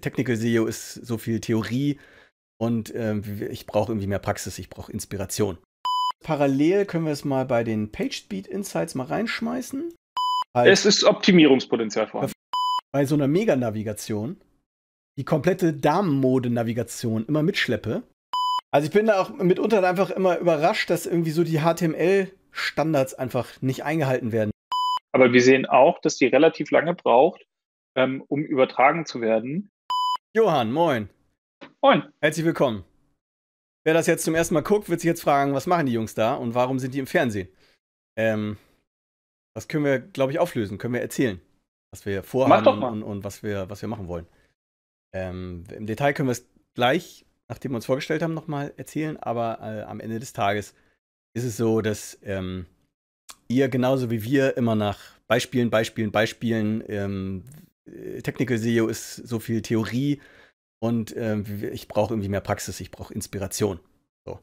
Technical SEO ist so viel Theorie und ich brauche irgendwie mehr Praxis, ich brauche Inspiration. Parallel können wir es mal bei den PageSpeed Insights mal reinschmeißen. Es ist Optimierungspotenzial vorhanden. Bei so einer Mega-Navigation, die komplette Damenmode-Navigation immer mitschleppe. Also ich bin da auch mitunter einfach immer überrascht, dass irgendwie so die HTML-Standards einfach nicht eingehalten werden. Aber wir sehen auch, dass die relativ lange braucht, um übertragen zu werden. Johann, moin. Moin. Herzlich willkommen. Wer das jetzt zum ersten Mal guckt, wird sich jetzt fragen, was machen die Jungs da und warum sind die im Fernsehen? Das können wir, glaube ich, auflösen, können wir erzählen, was wir vorhaben und was wir machen wollen. Im Detail können wir es gleich, nachdem wir uns vorgestellt haben, nochmal erzählen, aber am Ende des Tages ist es so, dass ihr genauso wie wir immer nach Beispielen, Technical SEO ist so viel Theorie und ich brauche irgendwie mehr Praxis, ich brauche Inspiration. So.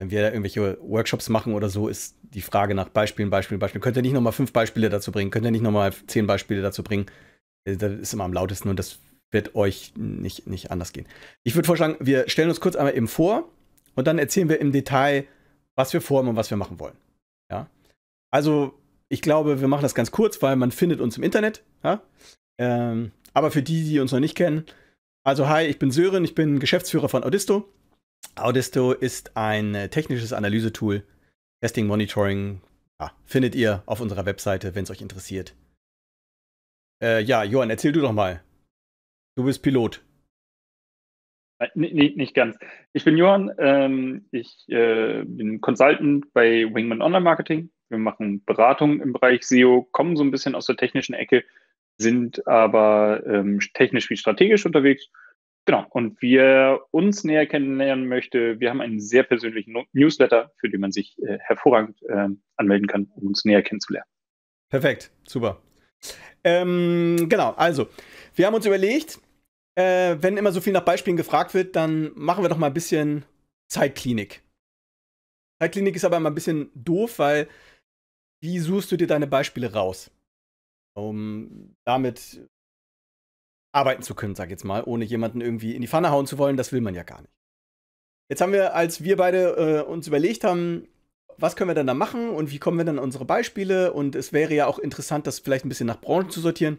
Wenn wir da irgendwelche Workshops machen oder so, ist die Frage nach Beispielen. Könnt ihr nicht nochmal 5 Beispiele dazu bringen? Könnt ihr nicht nochmal 10 Beispiele dazu bringen? Das ist immer am lautesten und das wird euch nicht anders gehen. Ich würde vorschlagen, wir stellen uns kurz einmal eben vor und dann erzählen wir im Detail, was wir vorhaben und was wir machen wollen. Ja? Also, ich glaube, wir machen das ganz kurz, weil man findet uns im Internet. Ja? Aber für die, die uns noch nicht kennen, also hi, ich bin Sören, ich bin Geschäftsführer von Audisto. Audisto ist ein technisches Analysetool, Testing, Monitoring, ja, findet ihr auf unserer Webseite, wenn es euch interessiert. Ja, Johann, erzähl du doch mal. Du bist Pilot. Nicht ganz. Ich bin Johann, ich bin Consultant bei Wingman Online Marketing. Wir machen Beratung im Bereich SEO, kommen so ein bisschen aus der technischen Ecke, sind aber technisch wie strategisch unterwegs. Genau, und wer uns näher kennenlernen möchte, wir haben einen sehr persönlichen Newsletter, für den man sich hervorragend anmelden kann, um uns näher kennenzulernen. Perfekt, super. Genau, also, wir haben uns überlegt, wenn immer so viel nach Beispielen gefragt wird, dann machen wir doch mal ein bisschen Zeitklinik. Zeitklinik ist aber immer ein bisschen doof, weil wie suchst du dir deine Beispiele raus? Um damit arbeiten zu können, sag ich jetzt mal, ohne jemanden irgendwie in die Pfanne hauen zu wollen, das will man ja gar nicht. Jetzt haben wir, als wir beide uns überlegt haben, was können wir denn da machen und wie kommen wir dann an unsere Beispiele und es wäre ja auch interessant, das vielleicht ein bisschen nach Branchen zu sortieren,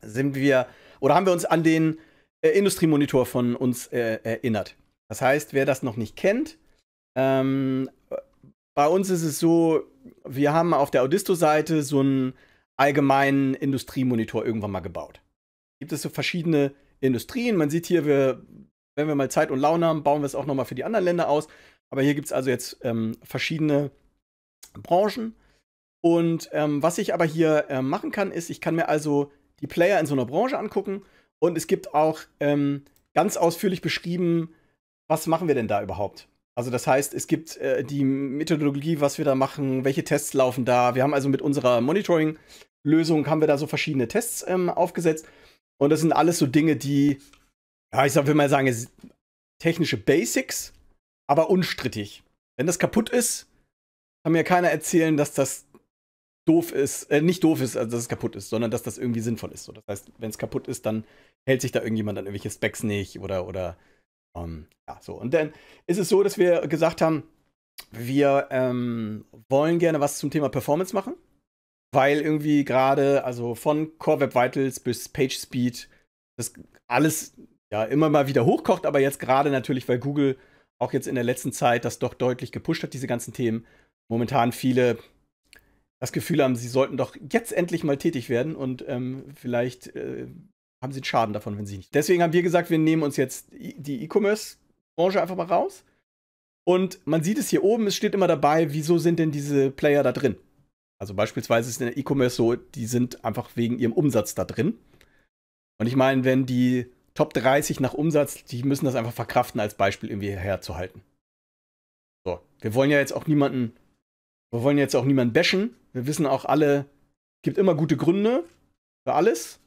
sind wir, oder haben wir uns an den Industriemonitor von uns erinnert. Das heißt, wer das noch nicht kennt, bei uns ist es so, wir haben auf der Audisto-Seite so einen allgemeinen Industriemonitor irgendwann mal gebaut. Gibt es so verschiedene Industrien. Man sieht hier, wenn wir mal Zeit und Laune haben, bauen wir es auch nochmal für die anderen Länder aus. Aber hier gibt es also jetzt verschiedene Branchen. Und was ich aber hier machen kann, ist, ich kann mir also die Player in so einer Branche angucken. Und es gibt auch ganz ausführlich beschrieben, was machen wir denn da überhaupt? Also das heißt, es gibt die Methodologie, was wir da machen, welche Tests laufen da. Wir haben also mit unserer Monitoring-Lösung, haben wir da so verschiedene Tests aufgesetzt. Und das sind alles so Dinge, die, ja, ich würde mal sagen, technische Basics, aber unstrittig. Wenn das kaputt ist, kann mir keiner erzählen, dass das doof ist, nicht doof ist, also dass es kaputt ist, sondern dass das irgendwie sinnvoll ist. So, das heißt, wenn es kaputt ist, dann hält sich da irgendjemand an irgendwelche Specs nicht oder ja, so. Und dann ist es so, dass wir gesagt haben, wir wollen gerne was zum Thema Performance machen. Weil irgendwie gerade, also von Core Web Vitals bis PageSpeed, das alles ja immer mal wieder hochkocht, aber jetzt gerade natürlich, weil Google auch jetzt in der letzten Zeit das doch deutlich gepusht hat, diese ganzen Themen, momentan viele das Gefühl haben, sie sollten doch jetzt endlich mal tätig werden und vielleicht haben sie einen Schaden davon, wenn sie nicht. Deswegen haben wir gesagt, wir nehmen uns jetzt die E-Commerce-Branche einfach mal raus und man sieht es hier oben, es steht immer dabei, wieso sind denn diese Player da drin? Also beispielsweise ist in der E-Commerce so, die sind einfach wegen ihrem Umsatz da drin. Und ich meine, wenn die Top 30 nach Umsatz, die müssen das einfach verkraften, als Beispiel irgendwie herzuhalten. So, wir wollen ja jetzt auch niemanden, bashen. Wir wissen auch alle, es gibt immer gute Gründe für alles.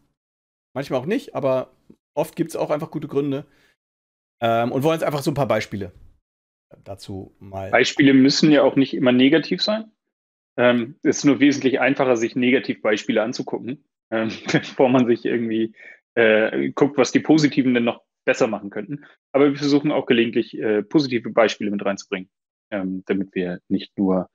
Manchmal auch nicht, aber oft gibt es auch einfach gute Gründe. Und wollen jetzt einfach so ein paar Beispiele dazu mal. Beispiele müssen ja auch nicht immer negativ sein. Es ist nur wesentlich einfacher, sich Negativbeispiele anzugucken, bevor man sich irgendwie guckt, was die Positiven denn noch besser machen könnten. Aber wir versuchen auch gelegentlich positive Beispiele mit reinzubringen, damit wir nicht nur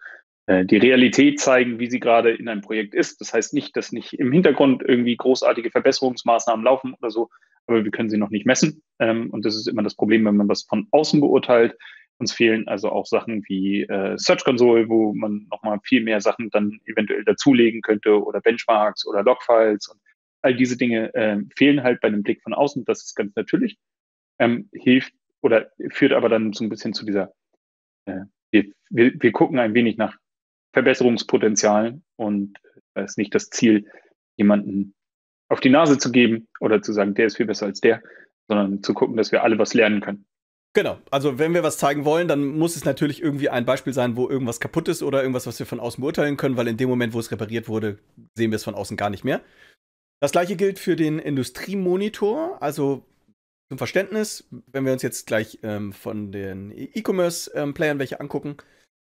die Realität zeigen, wie sie gerade in einem Projekt ist. Das heißt nicht, dass nicht im Hintergrund irgendwie großartige Verbesserungsmaßnahmen laufen oder so, aber wir können sie noch nicht messen. Und das ist immer das Problem, wenn man was von außen beurteilt. Uns fehlen also auch Sachen wie Search Console, wo man nochmal viel mehr Sachen dann eventuell dazulegen könnte, oder Benchmarks oder Logfiles. Und all diese Dinge fehlen halt bei einem Blick von außen. Das ist ganz natürlich, hilft oder führt aber dann so ein bisschen zu dieser, wir gucken ein wenig nach Verbesserungspotenzial, und es ist nicht das Ziel, jemanden auf die Nase zu geben oder zu sagen, der ist viel besser als der, sondern zu gucken, dass wir alle was lernen können. Genau, also wenn wir was zeigen wollen, dann muss es natürlich irgendwie ein Beispiel sein, wo irgendwas kaputt ist oder irgendwas, was wir von außen beurteilen können, weil in dem Moment, wo es repariert wurde, sehen wir es von außen gar nicht mehr. Das gleiche gilt für den Industriemonitor, also zum Verständnis, wenn wir uns jetzt gleich von den E-Commerce-Playern welche angucken,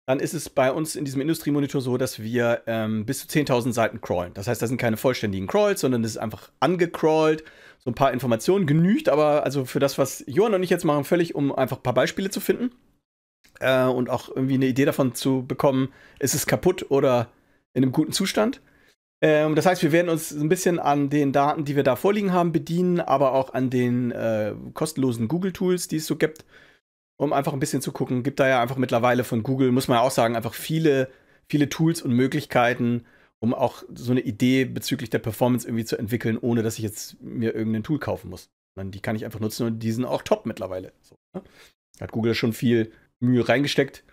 dann ist es bei uns in diesem Industriemonitor so, dass wir bis zu 10.000 Seiten crawlen. Das heißt, das sind keine vollständigen Crawls, sondern es ist einfach angecrawlt, so ein paar Informationen genügt, aber also für das, was Johann und ich jetzt machen, völlig, um einfach ein paar Beispiele zu finden und auch irgendwie eine Idee davon zu bekommen, ist es kaputt oder in einem guten Zustand. Das heißt, wir werden uns ein bisschen an den Daten, die wir da vorliegen haben, bedienen, aber auch an den kostenlosen Google-Tools, die es so gibt, um einfach ein bisschen zu gucken. Gibt da ja einfach mittlerweile von Google, muss man ja auch sagen, einfach viele Tools und Möglichkeiten, um auch so eine Idee bezüglich der Performance irgendwie zu entwickeln, ohne dass ich jetzt mir irgendein Tool kaufen muss. Die kann ich einfach nutzen, und die sind auch top mittlerweile. So, ne? Hat Google schon viel Mühe reingesteckt.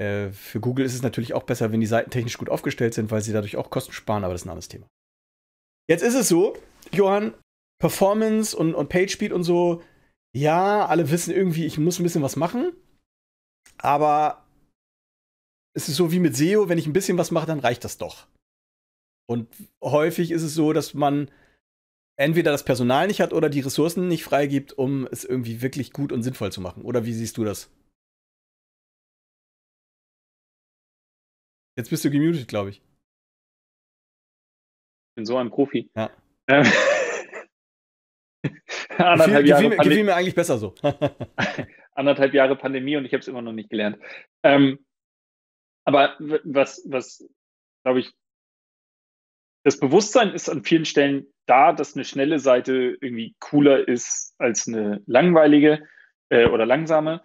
Für Google ist es natürlich auch besser, wenn die Seiten technisch gut aufgestellt sind, weil sie dadurch auch Kosten sparen, aber das ist ein anderes Thema. Jetzt ist es so, Johann, Performance und PageSpeed und so, ja, alle wissen irgendwie, ich muss ein bisschen was machen, aber es ist so wie mit SEO, wenn ich ein bisschen was mache, dann reicht das doch. Und häufig ist es so, dass man entweder das Personal nicht hat oder die Ressourcen nicht freigibt, um es irgendwie wirklich gut und sinnvoll zu machen. Oder wie siehst du das? Jetzt bist du gemutet, glaube ich. Ich bin so ein Profi. Ja. Gefiel mir eigentlich besser so. 1,5 Jahre Pandemie und ich habe es immer noch nicht gelernt. Aber was glaube ich, das Bewusstsein ist an vielen Stellen da, dass eine schnelle Seite irgendwie cooler ist als eine langweilige oder langsame.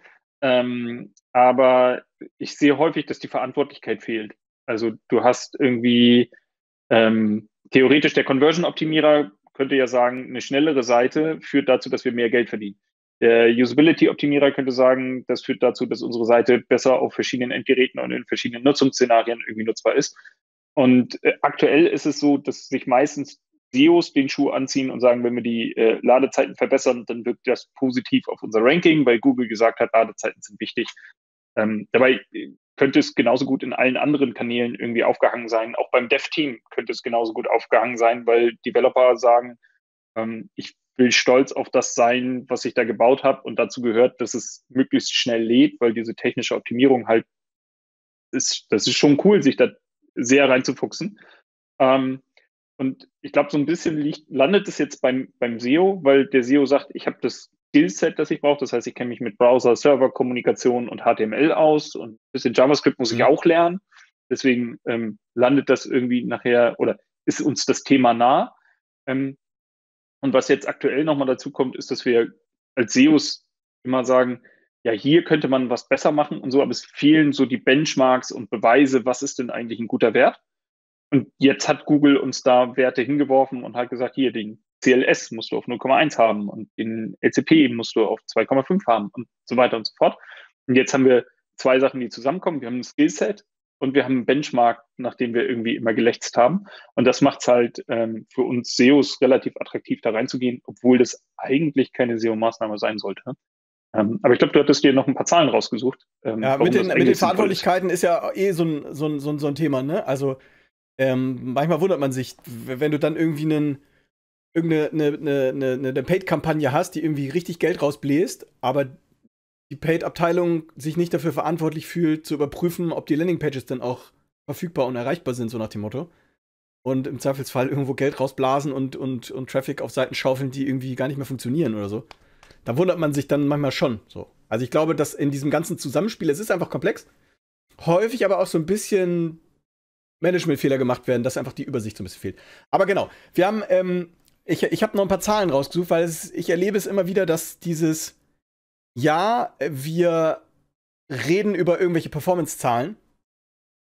Aber ich sehe häufig, dass die Verantwortlichkeit fehlt. Also du hast irgendwie theoretisch, der Conversion-Optimierer könnte ja sagen, eine schnellere Seite führt dazu, dass wir mehr Geld verdienen. Der Usability-Optimierer könnte sagen, das führt dazu, dass unsere Seite besser auf verschiedenen Endgeräten und in verschiedenen Nutzungsszenarien irgendwie nutzbar ist. Und aktuell ist es so, dass sich meistens SEOs den Schuh anziehen und sagen, wenn wir die Ladezeiten verbessern, dann wirkt das positiv auf unser Ranking, weil Google gesagt hat, Ladezeiten sind wichtig. Dabei könnte es genauso gut in allen anderen Kanälen irgendwie aufgehangen sein. Auch beim Dev-Team könnte es genauso gut aufgehangen sein, weil Developer sagen, ich will stolz auf das sein, was ich da gebaut habe, und dazu gehört, dass es möglichst schnell lädt, weil diese technische Optimierung halt ist, das ist schon cool, sich da sehr reinzufuchsen. Und ich glaube, so ein bisschen landet es jetzt beim SEO, weil der SEO sagt, ich habe das Skillset, das ich brauche. Das heißt, ich kenne mich mit Browser, Server, Kommunikation und HTML aus, und ein bisschen JavaScript muss ich auch lernen. Deswegen landet das irgendwie nachher oder ist uns das Thema nah. Und was jetzt aktuell nochmal dazu kommt, ist, dass wir als SEOs immer sagen, ja, hier könnte man was besser machen und so, aber es fehlen so die Benchmarks und Beweise, was ist denn eigentlich ein guter Wert? Und jetzt hat Google uns da Werte hingeworfen und hat gesagt, hier, den CLS musst du auf 0,1 haben und den LCP musst du auf 2,5 haben und so weiter und so fort. Und jetzt haben wir zwei Sachen, die zusammenkommen. Wir haben ein Skillset und wir haben einen Benchmark, nach dem wir irgendwie immer gelächzt haben. Und das macht es halt für uns SEOs relativ attraktiv, da reinzugehen, obwohl das eigentlich keine SEO-Maßnahme sein sollte. Aber ich glaube, du hattest dir noch ein paar Zahlen rausgesucht. Ja, mit den Verantwortlichkeiten ist ja eh so ein Thema, ne? Also manchmal wundert man sich, wenn du dann irgendwie eine Paid-Kampagne hast, die irgendwie richtig Geld rausbläst, aber die Paid-Abteilung sich nicht dafür verantwortlich fühlt, zu überprüfen, ob die Landingpages dann auch verfügbar und erreichbar sind, so nach dem Motto. und im Zweifelsfall irgendwo Geld rausblasen und Traffic auf Seiten schaufeln, die irgendwie gar nicht mehr funktionieren oder so. Da wundert man sich dann manchmal schon so. Also ich glaube, dass in diesem ganzen Zusammenspiel, es ist einfach komplex, häufig aber auch so ein bisschen Managementfehler gemacht werden, dass einfach die Übersicht so ein bisschen fehlt. Aber genau, wir haben, ich habe noch ein paar Zahlen rausgesucht, weil ich erlebe es immer wieder, dass dieses, ja, wir reden über irgendwelche Performance-Zahlen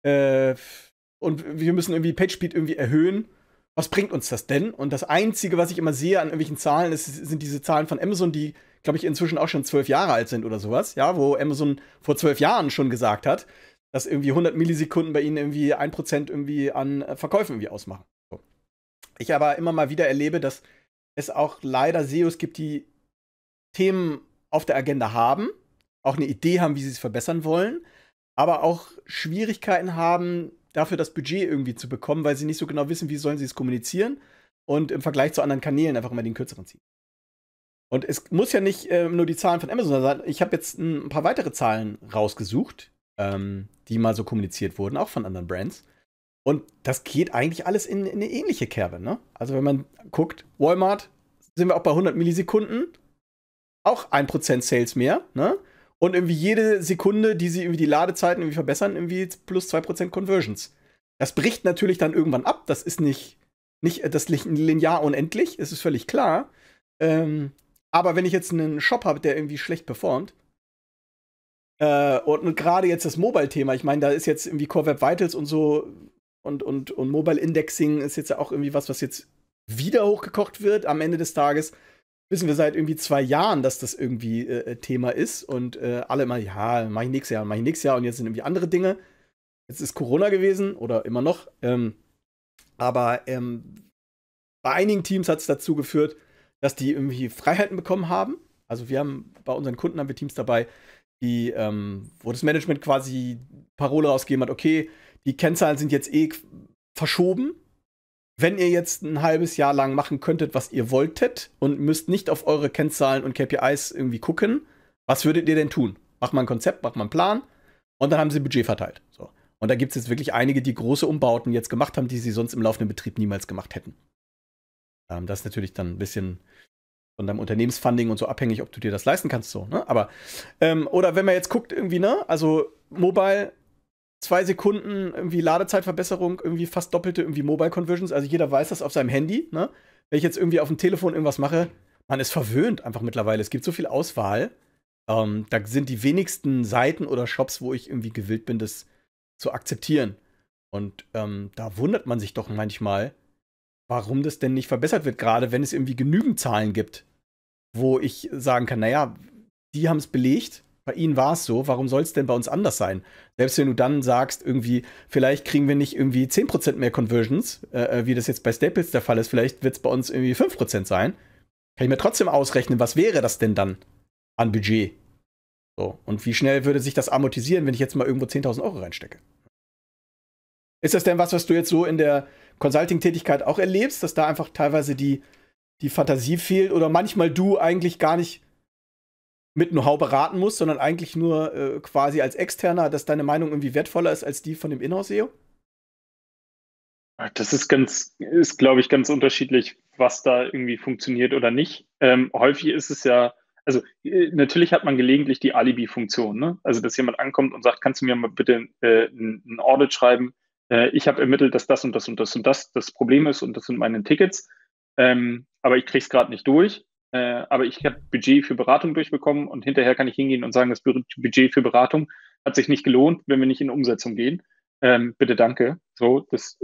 und wir müssen irgendwie PageSpeed irgendwie erhöhen. Was bringt uns das denn? Und das Einzige, was ich immer sehe an irgendwelchen Zahlen, sind diese Zahlen von Amazon, die, glaube ich, inzwischen auch schon 12 Jahre alt sind oder sowas, ja, wo Amazon vor 12 Jahren schon gesagt hat, dass irgendwie 100 Millisekunden bei ihnen irgendwie 1% irgendwie an Verkäufen irgendwie ausmachen. So. Ich aber immer mal wieder erlebe, dass es auch leider SEOs gibt, die Themen auf der Agenda haben, auch eine Idee haben, wie sie es verbessern wollen, aber auch Schwierigkeiten haben, dafür das Budget irgendwie zu bekommen, weil sie nicht so genau wissen, wie sollen sie es kommunizieren und im Vergleich zu anderen Kanälen einfach immer den kürzeren ziehen. Und es muss ja nicht nur die Zahlen von Amazon sein. Ich habe jetzt ein paar weitere Zahlen rausgesucht, die mal so kommuniziert wurden, auch von anderen Brands. Und das geht eigentlich alles in eine ähnliche Kerbe, ne? Also wenn man guckt, Walmart, sind wir auch bei 100 Millisekunden, auch 1% Sales mehr, ne? Und irgendwie jede Sekunde, die sie irgendwie die Ladezeiten irgendwie verbessern, irgendwie plus 2% Conversions. Das bricht natürlich dann irgendwann ab. Das ist nicht linear unendlich, es ist völlig klar. Aber wenn ich jetzt einen Shop habe, der irgendwie schlecht performt, und gerade jetzt das Mobile-Thema, ich meine, da ist jetzt irgendwie Core Web Vitals und so und Mobile Indexing ist jetzt ja auch irgendwie was jetzt wieder hochgekocht wird am Ende des Tages. Wissen wir seit irgendwie 2 Jahren, dass das irgendwie Thema ist und alle immer, ja, mach ich nächstes Jahr, und jetzt sind irgendwie andere Dinge. Jetzt ist Corona gewesen oder immer noch. Bei einigen Teams hat es dazu geführt, dass die irgendwie Freiheiten bekommen haben. Also wir haben, bei unseren Kunden haben wir Teams dabei, die, wo das Management quasi Parole rausgegeben hat, okay, die Kennzahlen sind jetzt eh verschoben. Wenn ihr jetzt ein halbes Jahr lang machen könntet, was ihr wolltet und müsst nicht auf eure Kennzahlen und KPIs irgendwie gucken, was würdet ihr denn tun? Macht mal ein Konzept, macht mal einen Plan und dann haben sie Budget verteilt. So. Und da gibt es jetzt wirklich einige, die große Umbauten jetzt gemacht haben, die sie sonst im laufenden Betrieb niemals gemacht hätten. Das ist natürlich dann ein bisschen von deinem Unternehmensfunding und so abhängig, ob du dir das leisten kannst. So, ne? Aber, oder wenn man jetzt guckt irgendwie, ne, also Mobile, 2 Sekunden irgendwie Ladezeitverbesserung, irgendwie fast doppelte irgendwie Mobile Conversions. Also jeder weiß das auf seinem Handy, ne? Wenn ich jetzt irgendwie auf dem Telefon irgendwas mache, man ist verwöhnt einfach mittlerweile. Es gibt so viel Auswahl. Da sind die wenigsten Seiten oder Shops, wo ich irgendwie gewillt bin, das zu akzeptieren. Und da wundert man sich doch manchmal, warum das denn nicht verbessert wird, gerade wenn es irgendwie genügend Zahlen gibt, wo ich sagen kann, naja, die haben es belegt. Bei ihnen war es so, warum soll es denn bei uns anders sein? Selbst wenn du dann sagst, irgendwie, vielleicht kriegen wir nicht irgendwie 10% mehr Conversions, wie das jetzt bei Staples der Fall ist, vielleicht wird es bei uns irgendwie 5% sein, kann ich mir trotzdem ausrechnen, was wäre das denn dann an Budget? So, und wie schnell würde sich das amortisieren, wenn ich jetzt mal irgendwo 10.000 Euro reinstecke? Ist das denn was, was du jetzt so in der Consulting-Tätigkeit auch erlebst, dass da einfach teilweise die Fantasie fehlt oder manchmal du eigentlich gar nicht mit Know-how beraten musst, sondern eigentlich nur quasi als Externer, dass deine Meinung irgendwie wertvoller ist als die von dem Inhouse-SEO? Das ist glaube ich, ganz unterschiedlich, was da irgendwie funktioniert oder nicht. Häufig ist es ja, also natürlich hat man gelegentlich die Alibi-Funktion, ne? Also, dass jemand ankommt und sagt, kannst du mir mal bitte ein Audit schreiben? Ich habe ermittelt, dass das und das und das und das das Problem ist und das sind meine Tickets, aber ich kriege es gerade nicht durch. Aber ich habe Budget für Beratung durchbekommen und hinterher kann ich hingehen und sagen, das Budget für Beratung hat sich nicht gelohnt, wenn wir nicht in Umsetzung gehen. Bitte danke. So, das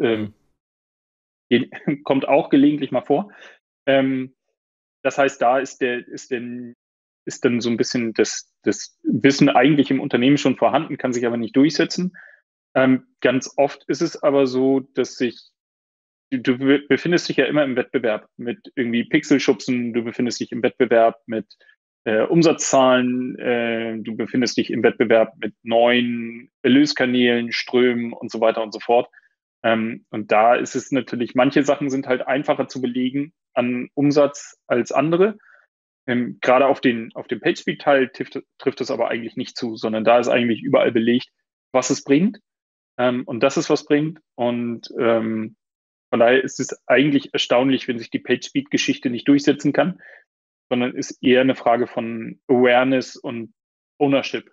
kommt auch gelegentlich mal vor. Das heißt, da ist dann so ein bisschen das Wissen eigentlich im Unternehmen schon vorhanden, kann sich aber nicht durchsetzen. Ganz oft ist es aber so, dass sich du befindest dich ja immer im Wettbewerb mit irgendwie Pixelschubsen, du befindest dich im Wettbewerb mit Umsatzzahlen, du befindest dich im Wettbewerb mit neuen Erlöskanälen, Strömen und so weiter und so fort. Und da ist es natürlich, manche Sachen sind halt einfacher zu belegen an Umsatz als andere. Gerade auf den PageSpeed-Teil trifft das aber eigentlich nicht zu, sondern da ist eigentlich überall belegt, was es bringt und dass es was bringt. Und Von daher ist es eigentlich erstaunlich, wenn sich die PageSpeed-Geschichte nicht durchsetzen kann, sondern ist eher eine Frage von Awareness und Ownership.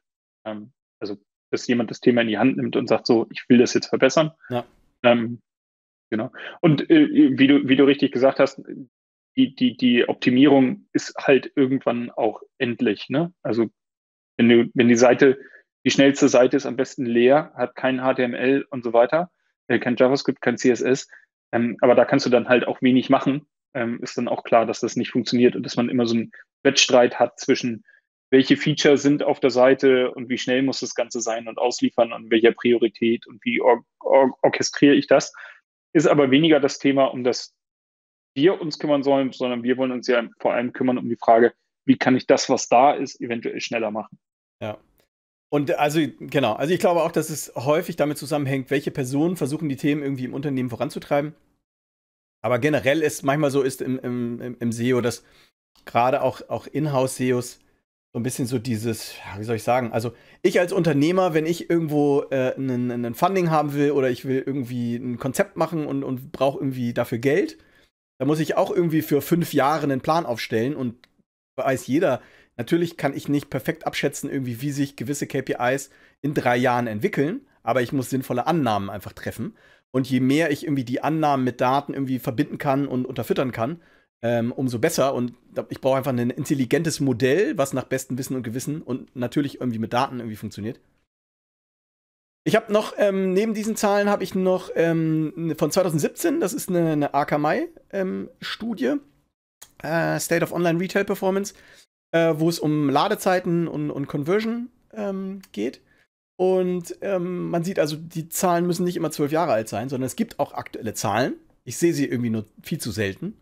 Also, dass jemand das Thema in die Hand nimmt und sagt so, ich will das jetzt verbessern. Ja. Genau. Und wie du richtig gesagt hast, die Optimierung ist halt irgendwann auch endlich, ne? Also wenn die Seite, die schnellste Seite ist am besten leer, hat kein HTML und so weiter, kein JavaScript, kein CSS, aber da kannst du dann halt auch wenig machen, ist dann auch klar, dass das nicht funktioniert und dass man immer so einen Wettstreit hat zwischen welche Feature sind auf der Seite und wie schnell muss das Ganze sein und ausliefern und welcher Priorität und wie orchestriere ich das. Ist aber weniger das Thema, um das wir uns kümmern sollen, sondern wir wollen uns ja vor allem kümmern um die Frage, wie kann ich das, was da ist, eventuell schneller machen. Ja. Und also, genau. Also ich glaube auch, dass es häufig damit zusammenhängt, welche Personen versuchen, die Themen irgendwie im Unternehmen voranzutreiben. Aber generell ist manchmal so ist im SEO, dass gerade auch Inhouse-SEOs so ein bisschen so dieses, wie soll ich sagen, also ich als Unternehmer, wenn ich irgendwo einen Funding haben will oder ich will irgendwie ein Konzept machen und brauche irgendwie dafür Geld, da muss ich auch irgendwie für 5 Jahre einen Plan aufstellen und weiß jeder, natürlich kann ich nicht perfekt abschätzen irgendwie, wie sich gewisse KPIs in 3 Jahren entwickeln, aber ich muss sinnvolle Annahmen einfach treffen und je mehr ich irgendwie die Annahmen mit Daten irgendwie verbinden kann und unterfüttern kann, umso besser und ich brauche einfach ein intelligentes Modell, was nach bestem Wissen und Gewissen und natürlich irgendwie mit Daten irgendwie funktioniert. Ich habe noch, neben diesen Zahlen habe ich noch von 2017, das ist eine Akamai-Studie, State of Online Retail Performance, wo es um Ladezeiten und Conversion geht. Und man sieht also, die Zahlen müssen nicht immer 12 Jahre alt sein, sondern es gibt auch aktuelle Zahlen. Ich sehe sie irgendwie nur viel zu selten.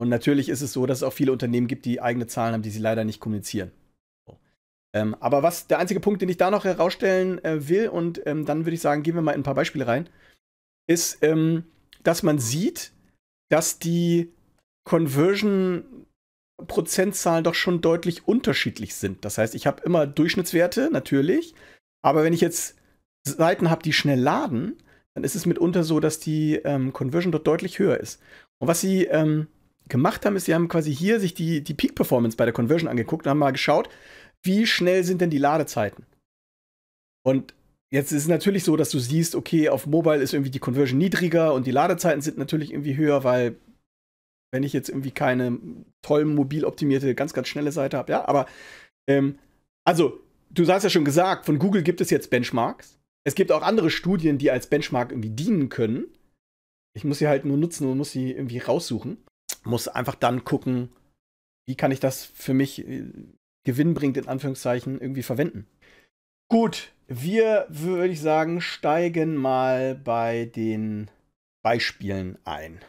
Und natürlich ist es so, dass es auch viele Unternehmen gibt, die eigene Zahlen haben, die sie leider nicht kommunizieren. So. Aber was der einzige Punkt, den ich da noch herausstellen will, und dann würde ich sagen, gehen wir mal in ein paar Beispiele rein, ist, dass man sieht, dass die Conversion-Prozentzahlen doch schon deutlich unterschiedlich sind. Das heißt, ich habe immer Durchschnittswerte, natürlich, aber wenn ich jetzt Seiten habe, die schnell laden, dann ist es mitunter so, dass die Conversion dort deutlich höher ist. Und was sie gemacht haben, ist, sie haben quasi hier sich die Peak-Performance bei der Conversion angeguckt und haben mal geschaut, wie schnell sind denn die Ladezeiten. Und jetzt ist es natürlich so, dass du siehst, okay, auf Mobile ist irgendwie die Conversion niedriger und die Ladezeiten sind natürlich irgendwie höher, weil wenn ich jetzt irgendwie keine toll mobil optimierte, ganz, ganz schnelle Seite habe, ja, aber also, du hast ja schon gesagt, von Google gibt es jetzt Benchmarks. Es gibt auch andere Studien, die als Benchmark irgendwie dienen können. Ich muss sie halt nur nutzen und muss sie irgendwie raussuchen. Muss einfach dann gucken, wie kann ich das für mich gewinnbringend in Anführungszeichen irgendwie verwenden. Gut, wir, würde ich sagen, steigen mal bei den Beispielen ein.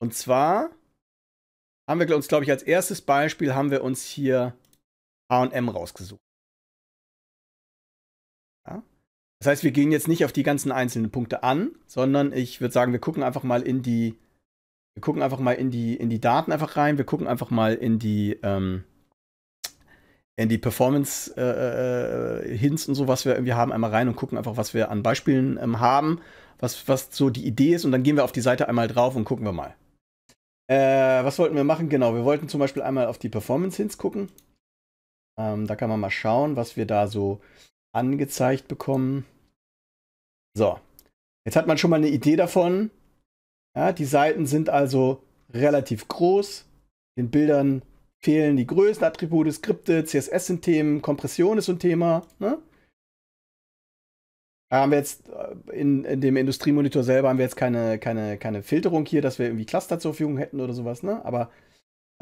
Und zwar haben wir uns, glaube ich, als erstes Beispiel haben wir uns hier H&M rausgesucht. Ja? Das heißt, wir gehen jetzt nicht auf die ganzen einzelnen Punkte an, sondern ich würde sagen, wir gucken einfach mal in die Daten einfach rein. Wir gucken einfach mal in die Performance-Hints und so, was wir irgendwie haben, einmal rein und gucken einfach, was wir an Beispielen haben, was so die Idee ist. Und dann gehen wir auf die Seite einmal drauf und gucken wir mal. Was wollten wir machen? Genau, wir wollten zum Beispiel einmal auf die Performance-Hints gucken. Da kann man mal schauen, was wir da so angezeigt bekommen. So, jetzt hat man schon mal eine Idee davon. Ja, die Seiten sind also relativ groß, den Bildern fehlen die Größenattribute, Skripte, CSS sind Themen, Kompression ist so ein Thema. Ne? Da haben wir jetzt in dem Industriemonitor selber haben wir jetzt keine Filterung hier, dass wir irgendwie Cluster zur Verfügung hätten oder sowas. Ne? Aber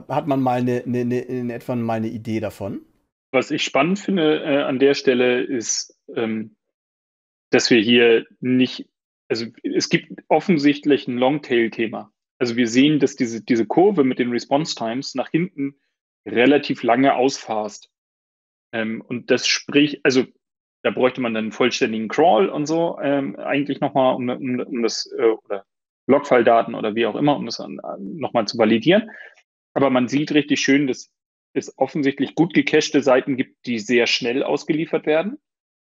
hat man mal in etwa mal eine Idee davon? Was ich spannend finde an der Stelle ist, dass wir hier nicht... Also es gibt offensichtlich ein Longtail-Thema. Also wir sehen, dass diese Kurve mit den Response-Times nach hinten relativ lange ausfasst. Und das spricht, also da bräuchte man dann einen vollständigen Crawl und so eigentlich nochmal, um das, oder Logfile-Daten oder wie auch immer, um das nochmal zu validieren. Aber man sieht richtig schön, dass es offensichtlich gut gecachte Seiten gibt, die sehr schnell ausgeliefert werden.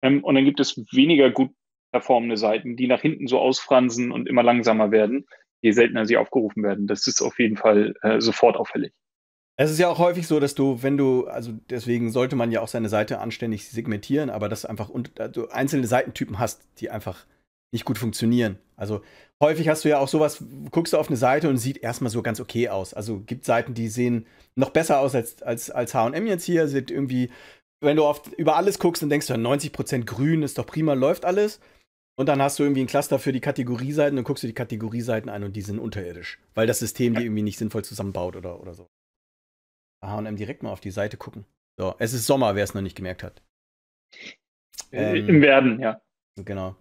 Und dann gibt es weniger gut performende Seiten, die nach hinten so ausfransen und immer langsamer werden. je seltener sie aufgerufen werden. Das ist auf jeden Fall sofort auffällig. Es ist ja auch häufig so, dass du, wenn du, also deswegen sollte man ja auch seine Seite anständig segmentieren, aber dass einfach du einzelne Seitentypen hast, die einfach nicht gut funktionieren. Also häufig hast du ja auch sowas, guckst du auf eine Seite und sieht erstmal so ganz okay aus. Also gibt Seiten, die sehen noch besser aus als H&M jetzt hier, sieht irgendwie, wenn du oft über alles guckst und denkst, ja, 90% grün ist doch prima, läuft alles. Und dann hast du irgendwie ein Cluster für die Kategorieseiten und guckst du die Kategorieseiten an und die sind unterirdisch, weil das System die irgendwie nicht sinnvoll zusammenbaut oder so. H&M direkt mal auf die Seite gucken. So, es ist Sommer, wer es noch nicht gemerkt hat. Im Werden, ja. Genau.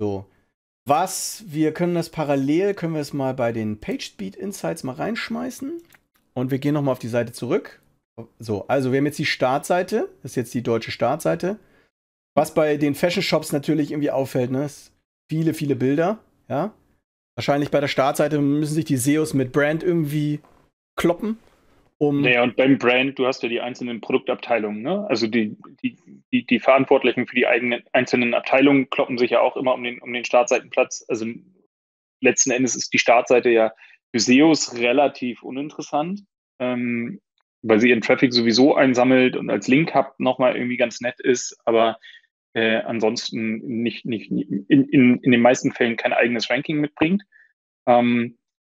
So. Können wir es mal bei den PageSpeed Insights mal reinschmeißen. Und wir gehen nochmal auf die Seite zurück. So, also wir haben jetzt die Startseite. Das ist jetzt die deutsche Startseite. Was bei den Fashion Shops natürlich irgendwie auffällt, ne? Ist viele, viele Bilder, ja. Wahrscheinlich bei der Startseite müssen sich die SEOs mit Brand irgendwie kloppen. Naja, und beim Brand, du hast ja die einzelnen Produktabteilungen, ne? Also die Verantwortlichen für die eigenen einzelnen Abteilungen kloppen sich ja auch immer um den Startseitenplatz. Also letzten Endes ist die Startseite ja für SEOs relativ uninteressant, weil sie ihren Traffic sowieso einsammelt und als Link-Hub nochmal irgendwie ganz nett ist, aber ansonsten in den meisten Fällen kein eigenes Ranking mitbringt.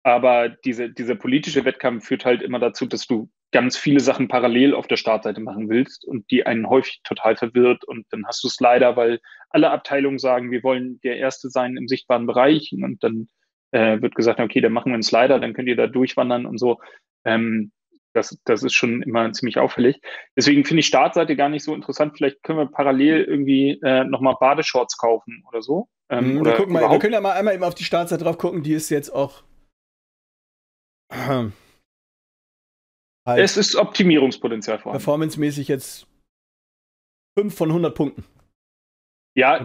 Aber dieser politische Wettkampf führt halt immer dazu, dass du ganz viele Sachen parallel auf der Startseite machen willst und die einen häufig total verwirrt. Und dann hast du es leider, weil alle Abteilungen sagen, wir wollen der Erste sein im sichtbaren Bereich. Und dann wird gesagt, okay, dann machen wir einen Slider, dann könnt ihr da durchwandern und so. Das ist schon immer ziemlich auffällig. Deswegen finde ich Startseite gar nicht so interessant. Vielleicht können wir parallel irgendwie nochmal Badeshorts kaufen oder so. Wir können ja mal einmal eben auf die Startseite drauf gucken. Die ist jetzt auch... Halt es ist Optimierungspotenzial vorhanden. Performancemäßig jetzt 5 von 100 Punkten. Ja,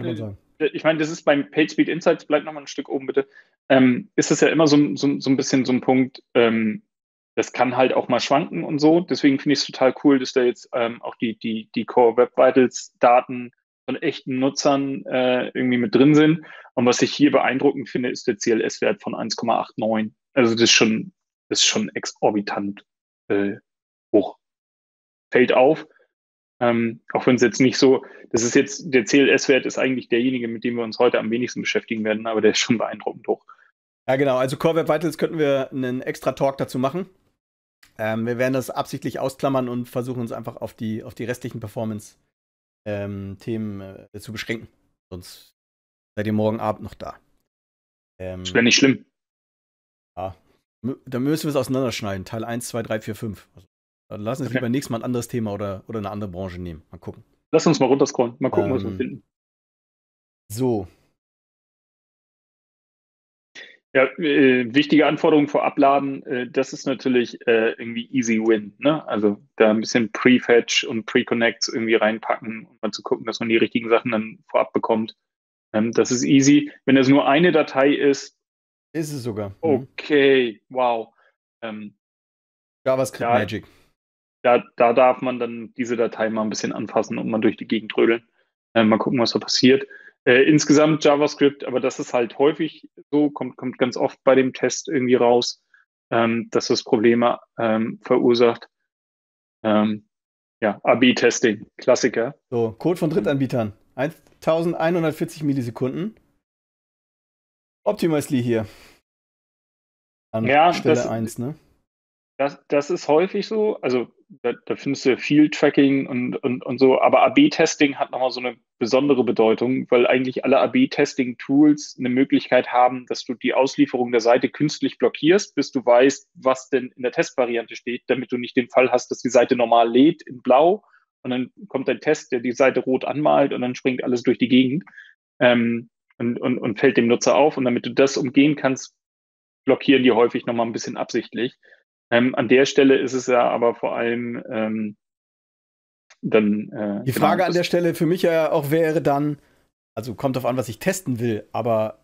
ich meine, das ist beim PageSpeed Insights, bleibt nochmal ein Stück oben bitte, ist das ja immer so ein bisschen so ein Punkt, das kann halt auch mal schwanken und so. Deswegen finde ich es total cool, dass da jetzt auch die Core Web Vitals Daten von echten Nutzern irgendwie mit drin sind. Und was ich hier beeindruckend finde, ist der CLS-Wert von 1,89. Also das ist schon exorbitant hoch. Fällt auf. Auch wenn es jetzt nicht so, das ist jetzt, der CLS-Wert ist eigentlich derjenige, mit dem wir uns heute am wenigsten beschäftigen werden, aber der ist schon beeindruckend hoch. Ja, genau. Also Core Web Vitals könnten wir einen extra Talk dazu machen. Wir werden das absichtlich ausklammern und versuchen uns einfach auf die restlichen Performance-Themen zu beschränken. Sonst seid ihr morgen Abend noch da. Das wäre nicht schlimm. Ja, dann müssen wir es auseinanderschneiden. Teil 1, 2, 3, 4, 5. Also, dann lassen wir uns lieber nächstes Mal ein anderes Thema oder eine andere Branche nehmen. Mal gucken. Lass uns mal runterscrollen. Mal gucken, was wir finden. So. Ja, wichtige Anforderung vor Abladen. Das ist natürlich irgendwie easy win. Ne? Also da ein bisschen Prefetch und Pre-Connects irgendwie reinpacken, um mal zu gucken, dass man die richtigen Sachen dann vorab bekommt. Das ist easy. Wenn das nur eine Datei ist, ist es sogar. Okay, wow. JavaScript Magic. Da darf man dann diese Datei mal ein bisschen anfassen und mal durch die Gegend rödeln. Mal gucken, was da passiert. Insgesamt JavaScript, aber das ist halt häufig so, kommt ganz oft bei dem Test irgendwie raus, dass das Probleme verursacht. Ja, AB-Testing, Klassiker. So, Code von Drittanbietern. 1140 Millisekunden. Optimizely hier. An Stelle das, 1, ne? Das ist häufig so. Also da findest du viel Tracking und so. Aber AB-Testing hat nochmal so eine besondere Bedeutung, weil eigentlich alle AB-Testing-Tools eine Möglichkeit haben, dass du die Auslieferung der Seite künstlich blockierst, bis du weißt, was denn in der Testvariante steht, damit du nicht den Fall hast, dass die Seite normal lädt in blau und dann kommt ein Test, der die Seite rot anmalt und dann springt alles durch die Gegend. Und fällt dem Nutzer auf. Und damit du das umgehen kannst, blockieren die häufig nochmal ein bisschen absichtlich. An der Stelle ist es ja aber vor allem die Frage an der Stelle für mich ja auch wäre dann, also kommt darauf an, was ich testen will, aber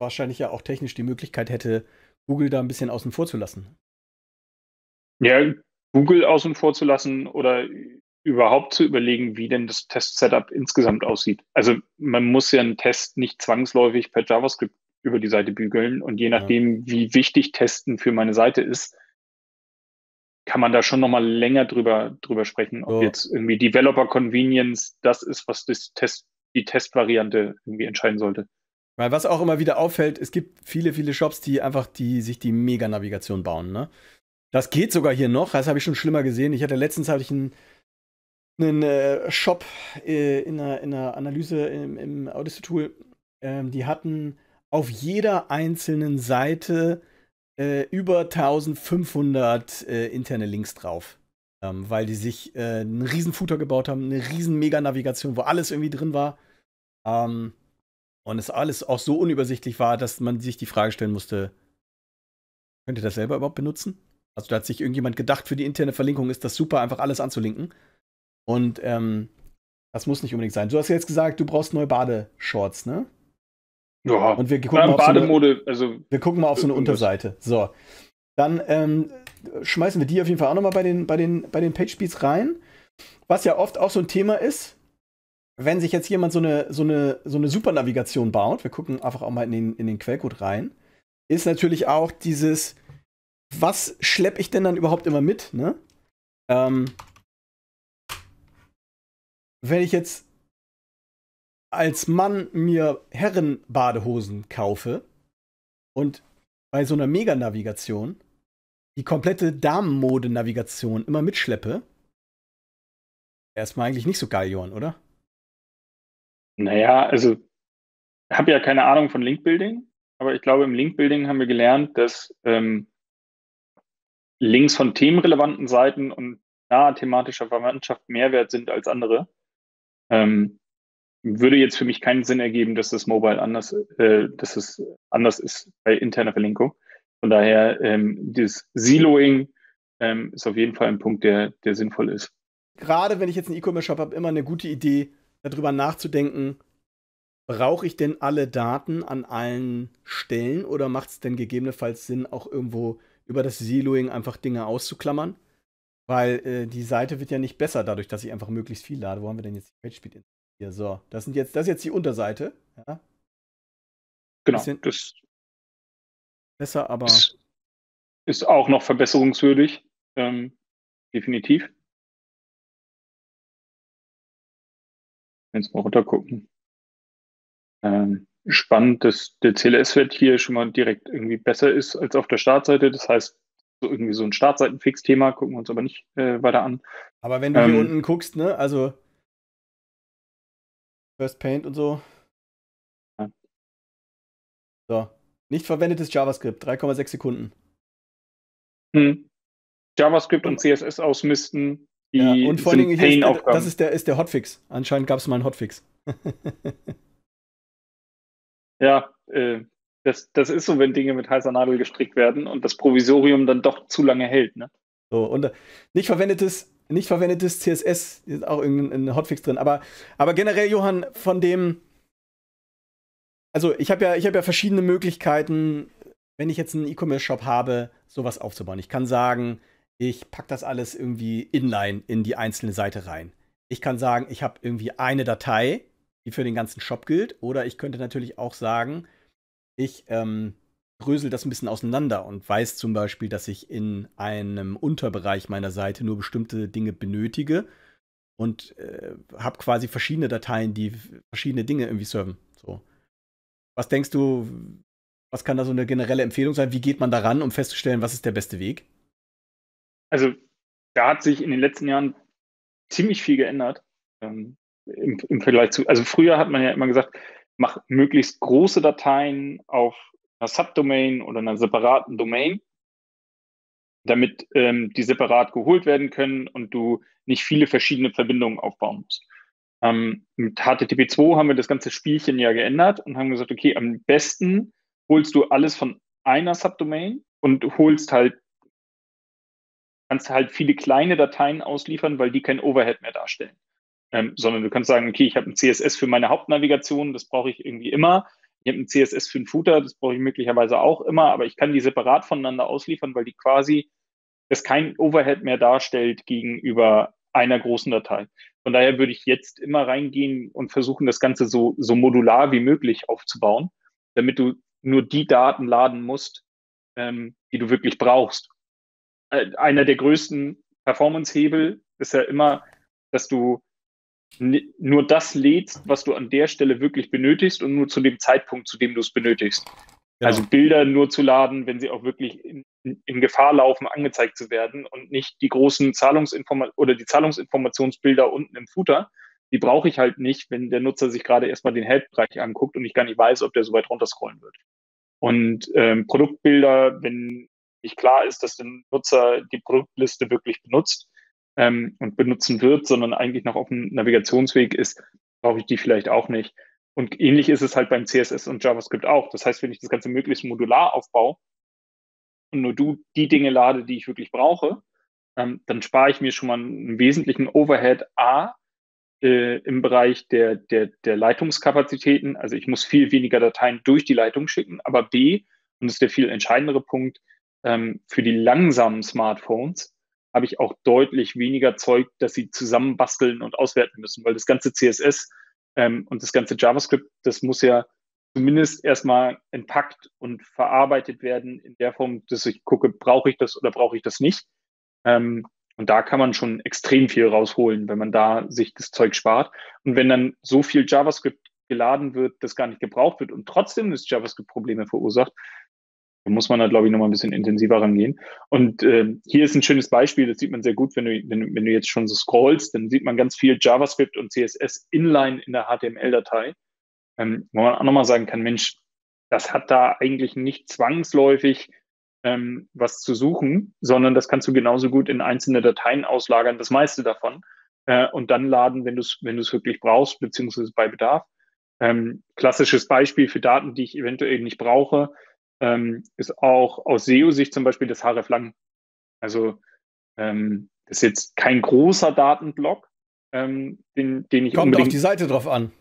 wahrscheinlich ja auch technisch die Möglichkeit hätte, Google da ein bisschen außen vor zu lassen. Ja, Google außen vor zu lassen oder überhaupt zu überlegen, wie denn das Test-Setup insgesamt aussieht. Also man muss ja einen Test nicht zwangsläufig per JavaScript über die Seite bügeln. Und je nachdem, wie wichtig Testen für meine Seite ist, kann man da schon nochmal länger drüber sprechen, ob jetzt irgendwie Developer Convenience das ist, was die Testvariante irgendwie entscheiden sollte. Weil was auch immer wieder auffällt, es gibt viele, viele Shops, die einfach sich die Mega-Navigation bauen, ne? Das geht sogar hier noch, das habe ich schon schlimmer gesehen. Letztens hatte ich einen Shop in einer Analyse im Audisto-Tool, die hatten auf jeder einzelnen Seite über 1500 interne Links drauf, weil die sich einen riesen Footer gebaut haben, eine riesen Mega-Navigation, wo alles irgendwie drin war, und es alles auch so unübersichtlich war, dass man sich die Frage stellen musste, könnt ihr das selber überhaupt benutzen? Also da hat sich irgendjemand gedacht, für die interne Verlinkung ist das super, einfach alles anzulinken, und das muss nicht unbedingt sein. Du hast ja jetzt gesagt, du brauchst neue Badeshorts, ne? Ja, und wir gucken mal auf Bademode, so eine Unterseite. So, dann schmeißen wir die auf jeden Fall auch nochmal bei den PageSpeeds rein. Was ja oft auch so ein Thema ist, wenn sich jetzt jemand so eine Supernavigation baut, wir gucken einfach auch mal in den Quellcode rein, ist natürlich auch dieses, was schleppe ich denn dann überhaupt immer mit, ne? Wenn ich jetzt als Mann mir Herrenbadehosen kaufe und bei so einer Mega-Navigation die komplette Damenmode-Navigation immer mitschleppe, erstmal eigentlich nicht so geil, Johann, oder? Naja, also ich habe ja keine Ahnung von Link-Building, aber ich glaube, im Link-Building haben wir gelernt, dass Links von themenrelevanten Seiten und nahe thematischer Verwandtschaft mehr wert sind als andere. Würde jetzt für mich keinen Sinn ergeben, dass das Mobile anders ist bei interner Verlinkung. Von daher, dieses Siloing ist auf jeden Fall ein Punkt, der sinnvoll ist. Gerade wenn ich jetzt einen E-Commerce-Shop habe, immer eine gute Idee, darüber nachzudenken, brauche ich denn alle Daten an allen Stellen oder macht es denn gegebenenfalls Sinn, auch irgendwo über das Siloing einfach Dinge auszuklammern? Weil die Seite wird ja nicht besser dadurch, dass ich einfach möglichst viel lade. Wo haben wir denn jetzt die PageSpeed in? Ja, so, das ist jetzt die Unterseite. Ja. Genau. Das besser, aber ist auch noch verbesserungswürdig. Definitiv. Jetzt mal runtergucken. Spannend, dass der CLS-Wert hier schon mal direkt irgendwie besser ist als auf der Startseite. Das heißt, so irgendwie so ein Startseitenfix-Thema gucken wir uns aber nicht weiter an. Aber wenn du hier unten guckst, ne, also First Paint und so. Ja. So. Nicht verwendetes JavaScript, 3,6 Sekunden. JavaScript und CSS ausmisten. Die und vor allem, das ist der Hotfix. Anscheinend gab es mal einen Hotfix. Ja, das ist so, wenn Dinge mit heißer Nadel gestrickt werden und das Provisorium dann doch zu lange hält, ne? So, und nicht verwendetes CSS, ist auch irgendein Hotfix drin, aber generell, Johann, von dem, also ich habe ja verschiedene Möglichkeiten, wenn ich jetzt einen E-Commerce-Shop habe, sowas aufzubauen. Ich kann sagen, ich packe das alles irgendwie inline in die einzelne Seite rein. Ich kann sagen, ich habe irgendwie eine Datei, die für den ganzen Shop gilt, oder ich könnte natürlich auch sagen, ich drösel das ein bisschen auseinander und weiß zum Beispiel, dass ich in einem Unterbereich meiner Seite nur bestimmte Dinge benötige und habe quasi verschiedene Dateien, die verschiedene Dinge irgendwie serven. So. Was denkst du, was kann da so eine generelle Empfehlung sein? Wie geht man daran, um festzustellen, was ist der beste Weg? Also da hat sich in den letzten Jahren ziemlich viel geändert. Im Vergleich zu, also früher hat man ja immer gesagt, mach möglichst große Dateien auf einer Subdomain oder einer separaten Domain, damit die separat geholt werden können und du nicht viele verschiedene Verbindungen aufbauen musst. Mit HTTP2 haben wir das ganze Spielchen ja geändert und haben gesagt, okay, am besten holst du alles von einer Subdomain und kannst halt viele kleine Dateien ausliefern, weil die kein Overhead mehr darstellen. Sondern du kannst sagen, okay, ich habe ein CSS für meine Hauptnavigation, das brauche ich irgendwie immer. Ich habe ein CSS für den Footer, das brauche ich möglicherweise auch immer, aber ich kann die separat voneinander ausliefern, weil die quasi das kein Overhead mehr darstellt gegenüber einer großen Datei. Von daher würde ich jetzt immer reingehen und versuchen, das Ganze so modular wie möglich aufzubauen, damit du nur die Daten laden musst, die du wirklich brauchst. Einer der größten Performance-Hebel ist ja immer, dass du nur das lädst, was du an der Stelle wirklich benötigst und nur zu dem Zeitpunkt, zu dem du es benötigst. Genau. Also Bilder nur zu laden, wenn sie auch wirklich in Gefahr laufen, angezeigt zu werden und nicht die großen Zahlungsinformationsbilder unten im Footer. Die brauche ich halt nicht, wenn der Nutzer sich gerade erstmal den Help-Bereich anguckt und ich gar nicht weiß, ob der so weit runterscrollen wird. Und Produktbilder, wenn nicht klar ist, dass der Nutzer die Produktliste wirklich benutzt und benutzen wird, sondern eigentlich noch auf dem Navigationsweg ist, brauche ich die vielleicht auch nicht. Und ähnlich ist es halt beim CSS und JavaScript auch. Das heißt, wenn ich das Ganze möglichst modular aufbaue und nur die Dinge lade, die ich wirklich brauche, dann spare ich mir schon mal einen wesentlichen Overhead im Bereich der Leitungskapazitäten. Also ich muss viel weniger Dateien durch die Leitung schicken, aber B, und das ist der viel entscheidendere Punkt, für die langsamen Smartphones habe ich auch deutlich weniger Zeug, dass sie zusammenbasteln und auswerten müssen, weil das ganze CSS und das ganze JavaScript, das muss ja zumindest erstmal entpackt und verarbeitet werden in der Form, dass ich gucke, brauche ich das oder brauche ich das nicht. Und da kann man schon extrem viel rausholen, wenn man da sich das Zeug spart. Und wenn dann so viel JavaScript geladen wird, das gar nicht gebraucht wird und trotzdem das JavaScript Probleme verursacht, dann muss man da, glaube ich, nochmal ein bisschen intensiver rangehen. Und hier ist ein schönes Beispiel, das sieht man sehr gut, wenn du jetzt schon so scrollst, dann sieht man ganz viel JavaScript und CSS inline in der HTML-Datei, wo man auch nochmal sagen kann, Mensch, das hat da eigentlich nicht zwangsläufig was zu suchen, sondern das kannst du genauso gut in einzelne Dateien auslagern, das meiste davon, und dann laden, wenn du es wirklich brauchst, beziehungsweise bei Bedarf. Klassisches Beispiel für Daten, die ich eventuell nicht brauche, ist auch aus SEO-Sicht zum Beispiel das hreflang. Also das ist jetzt kein großer Datenblock, den ich unbedingt... Kommt auf die Seite drauf an.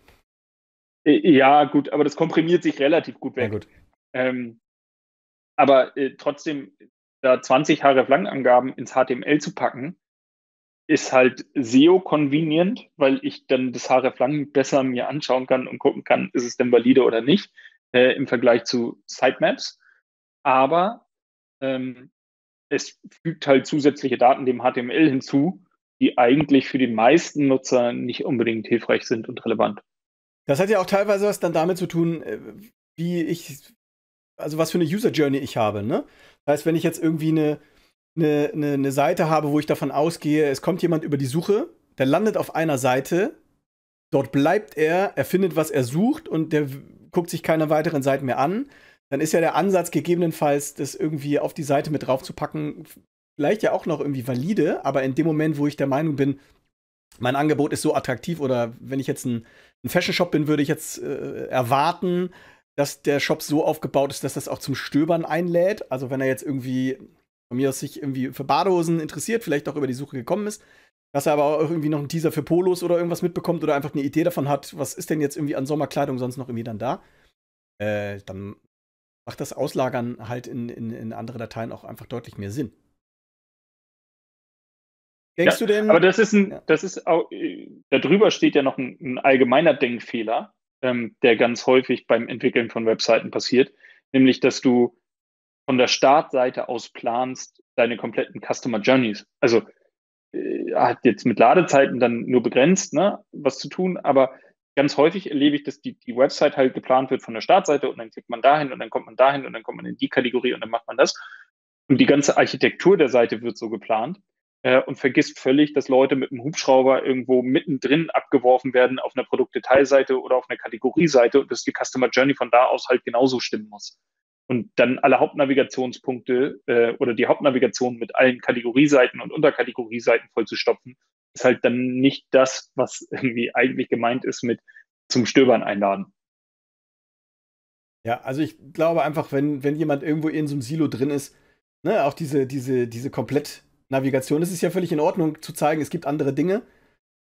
Ja, gut, aber das komprimiert sich relativ gut weg. Ja, gut. Aber trotzdem, da 20 hreflang-Angaben ins HTML zu packen, ist halt SEO-convenient, weil ich dann das hreflang besser mir anschauen kann und gucken kann, ist es denn valide oder nicht, im Vergleich zu Sitemaps. Aber es fügt halt zusätzliche Daten dem HTML hinzu, die eigentlich für die meisten Nutzer nicht unbedingt hilfreich sind und relevant. Das hat ja auch teilweise was dann damit zu tun, wie ich... Also was für eine User-Journey ich habe, ne? Das heißt, wenn ich jetzt irgendwie eine Seite habe, wo ich davon ausgehe, es kommt jemand über die Suche, der landet auf einer Seite, dort bleibt er findet, was er sucht und der guckt sich keine weiteren Seiten mehr an, dann ist ja der Ansatz gegebenenfalls, das irgendwie auf die Seite mit draufzupacken, vielleicht ja auch noch irgendwie valide, aber in dem Moment, wo ich der Meinung bin, mein Angebot ist so attraktiv oder wenn ich jetzt ein Fashion-Shop bin, würde ich jetzt erwarten, dass der Shop so aufgebaut ist, dass das auch zum Stöbern einlädt. Also wenn er jetzt irgendwie von mir aus sich irgendwie für Badehosen interessiert, vielleicht auch über die Suche gekommen ist, dass er aber auch irgendwie noch einen Teaser für Polos oder irgendwas mitbekommt oder einfach eine Idee davon hat, was ist denn jetzt irgendwie an Sommerkleidung sonst noch irgendwie dann da, dann macht das Auslagern halt in andere Dateien auch einfach deutlich mehr Sinn. Denkst du denn? Aber das ist darüber steht ja noch ein allgemeiner Denkfehler, der ganz häufig beim Entwickeln von Webseiten passiert, nämlich, dass du von der Startseite aus planst, deine kompletten Customer Journeys. Also hat jetzt mit Ladezeiten dann nur begrenzt, ne, was zu tun, aber ganz häufig erlebe ich, dass die Website halt geplant wird von der Startseite und dann klickt man dahin und dann kommt man dahin und dann kommt man in die Kategorie und dann macht man das. Und die ganze Architektur der Seite wird so geplant und vergisst völlig, dass Leute mit einem Hubschrauber irgendwo mittendrin abgeworfen werden auf einer Produktdetailseite oder auf einer Kategorieseite und dass die Customer Journey von da aus halt genauso stimmen muss. Und dann alle Hauptnavigationspunkte oder die Hauptnavigation mit allen Kategorieseiten und Unterkategorieseiten vollzustopfen, ist halt dann nicht das, was irgendwie eigentlich gemeint ist mit zum Stöbern einladen. Ja, also ich glaube einfach, wenn jemand irgendwo in so einem Silo drin ist, ne, auch diese komplett Navigation, es ist ja völlig in Ordnung zu zeigen, es gibt andere Dinge.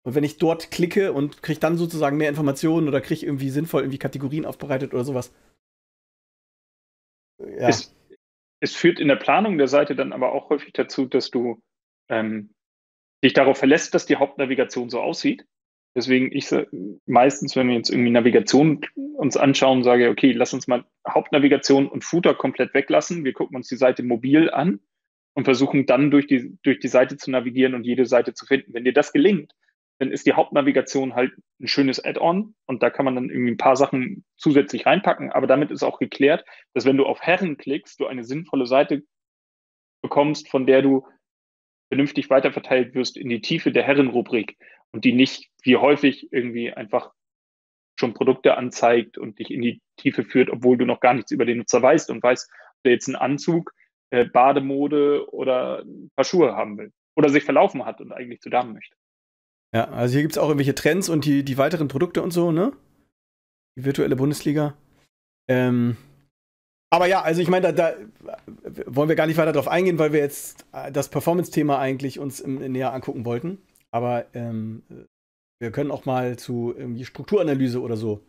Und wenn ich dort klicke und kriege dann sozusagen mehr Informationen oder kriege irgendwie sinnvoll irgendwie Kategorien aufbereitet oder sowas. Ja. Es führt in der Planung der Seite dann aber auch häufig dazu, dass du dich darauf verlässt, dass die Hauptnavigation so aussieht Deswegen, ich sage meistens, wenn wir jetzt irgendwie Navigation uns anschauen, sage ich, okay, lass uns mal Hauptnavigation und Footer komplett weglassen. Wir gucken uns die Seite mobil an und versuchen dann durch die Seite zu navigieren und jede Seite zu finden. Wenn dir das gelingt, dann ist die Hauptnavigation halt ein schönes Add-on und da kann man dann irgendwie ein paar Sachen zusätzlich reinpacken. Aber damit ist auch geklärt, dass wenn du auf Herren klickst, du eine sinnvolle Seite bekommst, von der du vernünftig weiterverteilt wirst in die Tiefe der Herrenrubrik und die nicht wie häufig irgendwie einfach schon Produkte anzeigt und dich in die Tiefe führt, obwohl du noch gar nichts über den Nutzer weißt und weißt, ob der jetzt einen Anzug, Bademode oder ein paar Schuhe haben will oder sich verlaufen hat und eigentlich zu Damen möchte. Ja, also hier gibt es auch irgendwelche Trends und die weiteren Produkte und so, ne? Die virtuelle Bundesliga. Aber ja, also ich meine, da wollen wir gar nicht weiter drauf eingehen, weil wir jetzt das Performance-Thema eigentlich uns näher angucken wollten. Aber wir können auch mal zu irgendwie Strukturanalyse oder so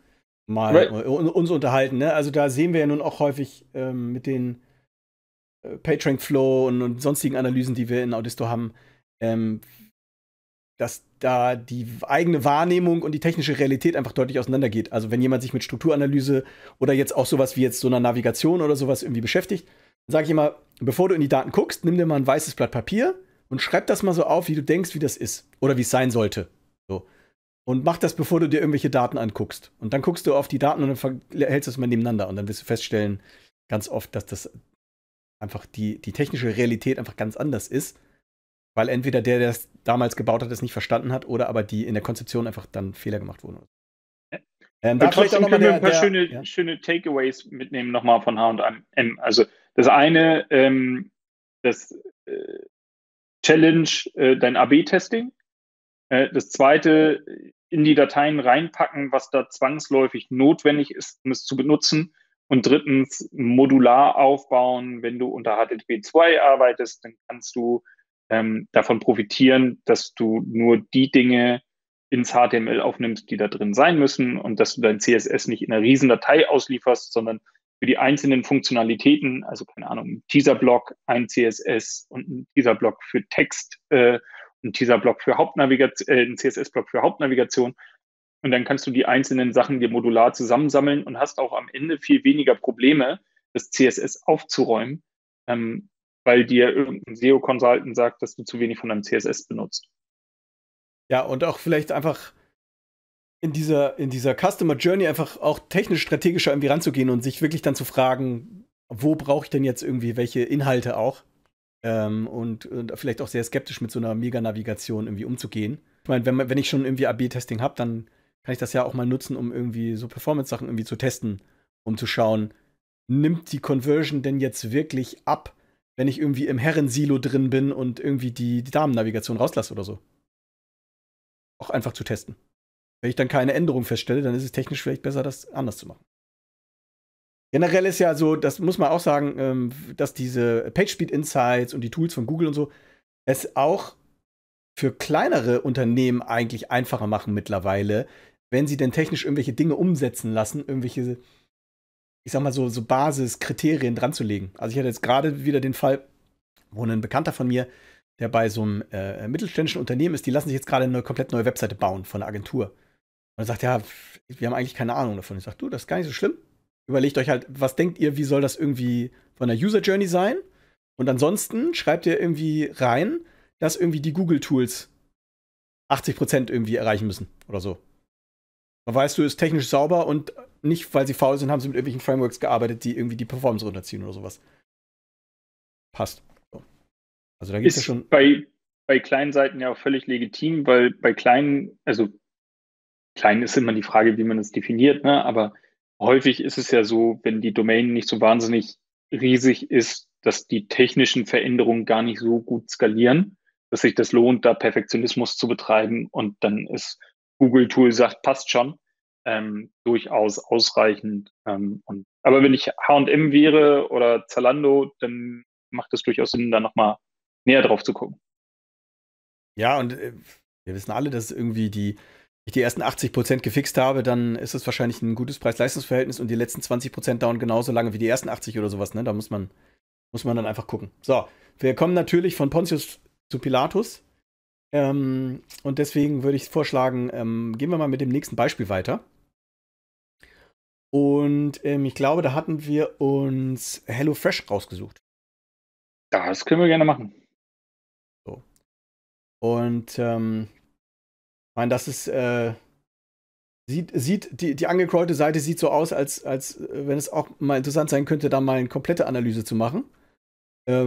mal uns unterhalten, ne? Also da sehen wir ja nun auch häufig mit den PageRank-Flow und sonstigen Analysen, die wir in Audisto haben, dass da die eigene Wahrnehmung und die technische Realität einfach deutlich auseinandergeht. Also wenn jemand sich mit Strukturanalyse oder jetzt auch sowas wie jetzt so einer Navigation oder sowas irgendwie beschäftigt, dann sage ich immer, bevor du in die Daten guckst, nimm dir mal ein weißes Blatt Papier und schreib das mal so auf, wie du denkst, wie das ist oder wie es sein sollte. So. Und mach das, bevor du dir irgendwelche Daten anguckst. Und dann guckst du auf die Daten und dann hältst du es mal nebeneinander. Und dann wirst du feststellen, ganz oft, dass das einfach die technische Realität einfach ganz anders ist. Weil entweder der das damals gebaut hat, das nicht verstanden hat, oder aber die in der Konzeption einfach dann Fehler gemacht wurden. Da vielleicht auch noch mal können wir ein paar schöne Takeaways mitnehmen nochmal von H&M. Also das eine, das Challenge, dein AB-Testing. Das zweite, in die Dateien reinpacken, was da zwangsläufig notwendig ist, um es zu benutzen. Und drittens, modular aufbauen. Wenn du unter HTTP2 arbeitest, dann kannst du davon profitieren, dass du nur die Dinge ins HTML aufnimmst, die da drin sein müssen und dass du dein CSS nicht in einer riesen Datei auslieferst, sondern für die einzelnen Funktionalitäten, also keine Ahnung, ein Teaser-Block, ein CSS und ein Teaser-Block für Text, ein Teaser-Block für Hauptnavigation, ein CSS-Block für Hauptnavigation und dann kannst du die einzelnen Sachen dir modular zusammensammeln und hast auch am Ende viel weniger Probleme, das CSS aufzuräumen, weil dir irgendein SEO-Consultant sagt, dass du zu wenig von deinem CSS benutzt. Ja, und auch vielleicht einfach in dieser Customer Journey einfach auch technisch strategischer irgendwie ranzugehen und sich wirklich dann zu fragen, wo brauche ich denn jetzt irgendwie welche Inhalte auch? Und vielleicht auch sehr skeptisch mit so einer Mega-Navigation irgendwie umzugehen. Ich meine, wenn ich schon irgendwie AB-Testing habe, dann kann ich das ja auch mal nutzen, um irgendwie so Performance-Sachen irgendwie zu testen, um zu schauen, nimmt die Conversion denn jetzt wirklich ab, wenn ich irgendwie im Herrensilo drin bin und irgendwie die Damennavigation rauslasse oder so. Auch einfach zu testen. Wenn ich dann keine Änderung feststelle, dann ist es technisch vielleicht besser, das anders zu machen. Generell ist ja so, das muss man auch sagen, dass diese PageSpeed Insights und die Tools von Google und so es auch für kleinere Unternehmen eigentlich einfacher machen mittlerweile, wenn sie denn technisch irgendwelche Dinge umsetzen lassen, irgendwelche, ich sag mal, so Basiskriterien dran zu legen. Also ich hatte jetzt gerade wieder den Fall, wo ein Bekannter von mir, der bei so einem mittelständischen Unternehmen ist, die lassen sich jetzt gerade eine komplett neue Webseite bauen von einer Agentur. Und er sagt, ja, wir haben eigentlich keine Ahnung davon. Ich sage, du, das ist gar nicht so schlimm. Überlegt euch halt, was denkt ihr, wie soll das irgendwie von der User Journey sein? Und ansonsten schreibt ihr irgendwie rein, dass irgendwie die Google-Tools 80% irgendwie erreichen müssen oder so. Da weißt du, ist technisch sauber und nicht, weil sie faul sind, haben sie mit irgendwelchen Frameworks gearbeitet, die irgendwie die Performance runterziehen oder sowas. Passt. Also da gibt es ja schon. Bei kleinen Seiten ja auch völlig legitim, weil bei kleinen, also klein ist immer die Frage, wie man es definiert, ne? Aber häufig ist es ja so, wenn die Domain nicht so wahnsinnig riesig ist, dass die technischen Veränderungen gar nicht so gut skalieren, dass sich das lohnt, da Perfektionismus zu betreiben und dann ist Google-Tool sagt, passt schon. Durchaus ausreichend. Aber wenn ich H&M wäre oder Zalando, dann macht es durchaus Sinn, da nochmal näher drauf zu gucken. Ja, und wir wissen alle, dass irgendwie ich die ersten 80% gefixt habe, dann ist es wahrscheinlich ein gutes Preis-Leistungs-Verhältnis und die letzten 20% dauern genauso lange wie die ersten 80 oder sowas, ne? Da muss man dann einfach gucken. So, wir kommen natürlich von Pontius zu Pilatus. Und deswegen würde ich vorschlagen, gehen wir mal mit dem nächsten Beispiel weiter. Und ich glaube, da hatten wir uns HelloFresh rausgesucht. Das können wir gerne machen. So. Und ich meine, das ist die angecrawlte Seite sieht so aus, als wenn es auch mal interessant sein könnte, da mal eine komplette Analyse zu machen. Das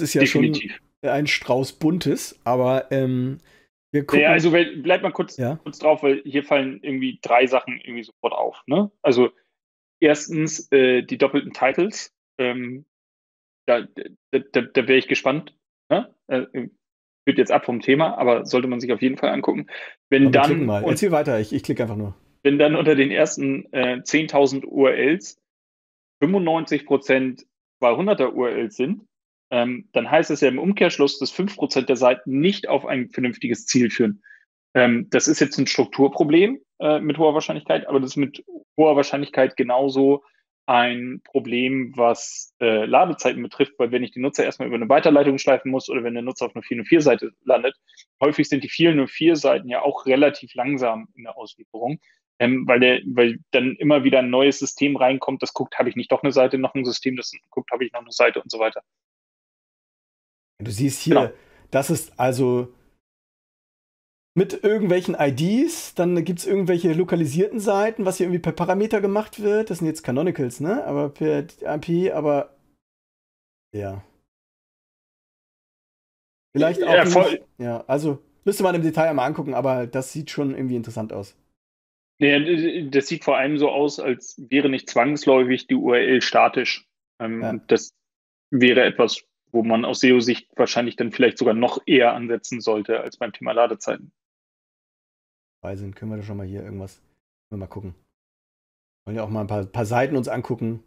ist ja definitiv schon ein Strauß Buntes, aber wir gucken. Ja, also bleibt mal kurz drauf, weil hier fallen irgendwie drei Sachen irgendwie sofort auf. Ne? Also erstens die doppelten Titles. Da wäre ich gespannt. Ne? Wird jetzt ab vom Thema, aber sollte man sich auf jeden Fall angucken. Wenn dann mal. Erzähl weiter, ich klicke einfach nur. Wenn dann unter den ersten 10.000 URLs 95% 200er URLs sind, dann heißt es ja im Umkehrschluss, dass 5% der Seiten nicht auf ein vernünftiges Ziel führen. Das ist jetzt ein Strukturproblem mit hoher Wahrscheinlichkeit, aber das ist mit hoher Wahrscheinlichkeit genauso ein Problem, was Ladezeiten betrifft, weil wenn ich den Nutzer erstmal über eine Weiterleitung schleifen muss oder wenn der Nutzer auf einer 404-Seite landet, häufig sind die 404-Seiten ja auch relativ langsam in der Auslieferung, weil dann immer wieder ein neues System reinkommt, das guckt, habe ich nicht doch eine Seite, noch ein System, das guckt, habe ich noch eine Seite und so weiter. Du siehst hier, genau, das ist also mit irgendwelchen IDs, dann gibt es irgendwelche lokalisierten Seiten, was hier irgendwie per Parameter gemacht wird. Das sind jetzt Canonicals, ne? Aber per IP, aber ja. Vielleicht auch. Ja, voll. Ja, also müsste man im Detail einmal angucken, aber das sieht schon irgendwie interessant aus. Ja, das sieht vor allem so aus, als wäre nicht zwangsläufig die URL statisch. Ja. Das wäre etwas, wo man aus SEO-Sicht wahrscheinlich dann vielleicht sogar noch eher ansetzen sollte als beim Thema Ladezeiten. Wahnsinn, können wir da schon mal hier irgendwas mal gucken. Wollen ja auch mal ein paar Seiten uns angucken.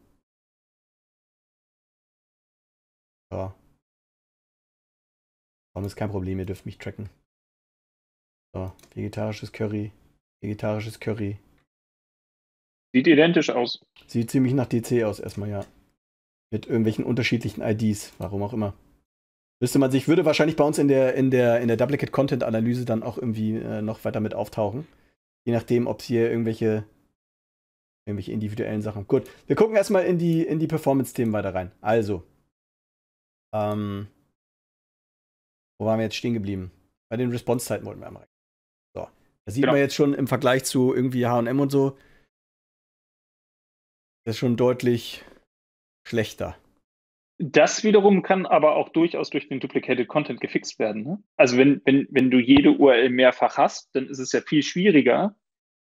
Ja. Warum ist kein Problem, ihr dürft mich tracken. So, vegetarisches Curry, vegetarisches Curry. Sieht identisch aus. Sieht ziemlich nach DC aus erstmal, ja. Mit irgendwelchen unterschiedlichen IDs, warum auch immer. Müsste man sich, würde wahrscheinlich bei uns in der Duplicate Content Analyse dann auch irgendwie noch weiter mit auftauchen. Je nachdem, ob es hier irgendwelche individuellen Sachen. Gut, wir gucken erstmal in die Performance-Themen weiter rein. Also, wo waren wir jetzt stehen geblieben? Bei den Response-Zeiten wollten wir einmal rein. So, da sieht man jetzt schon im Vergleich zu irgendwie H&M und so, das ist schon deutlich schlechter. Das wiederum kann aber auch durchaus durch den Duplicated Content gefixt werden. Ne? Also wenn du jede URL mehrfach hast, dann ist es ja viel schwieriger,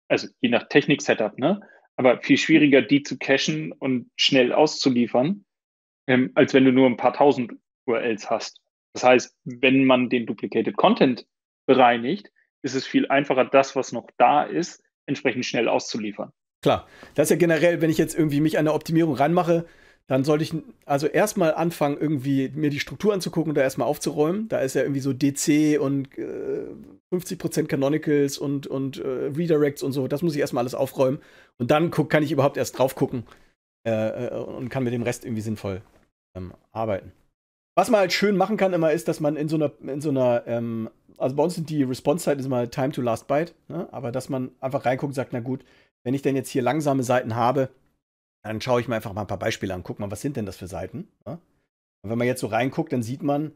also je nach Technik-Setup, ne? Aber viel schwieriger, die zu cachen und schnell auszuliefern, als wenn du nur ein paar tausend URLs hast. Das heißt, wenn man den Duplicated Content bereinigt, ist es viel einfacher, das, was noch da ist, entsprechend schnell auszuliefern. Klar, das ist ja generell, wenn ich jetzt irgendwie mich an der Optimierung ranmache, dann sollte ich also erstmal anfangen, irgendwie mir die Struktur anzugucken und da erstmal aufzuräumen. Da ist ja irgendwie so DC und 50% Canonicals und Redirects und so. Das muss ich erstmal alles aufräumen. Und dann kann ich überhaupt erst drauf gucken und kann mit dem Rest irgendwie sinnvoll arbeiten. Was man halt schön machen kann immer ist, dass man in so einer also bei uns sind die Response-Zeiten immer Time to Last Byte, ne? Aber dass man einfach reinguckt und sagt, na gut, wenn ich denn jetzt hier langsame Seiten habe, dann schaue ich mir einfach mal ein paar Beispiele an, guck mal, was sind denn das für Seiten? Ja? Und wenn man jetzt so reinguckt, dann sieht man,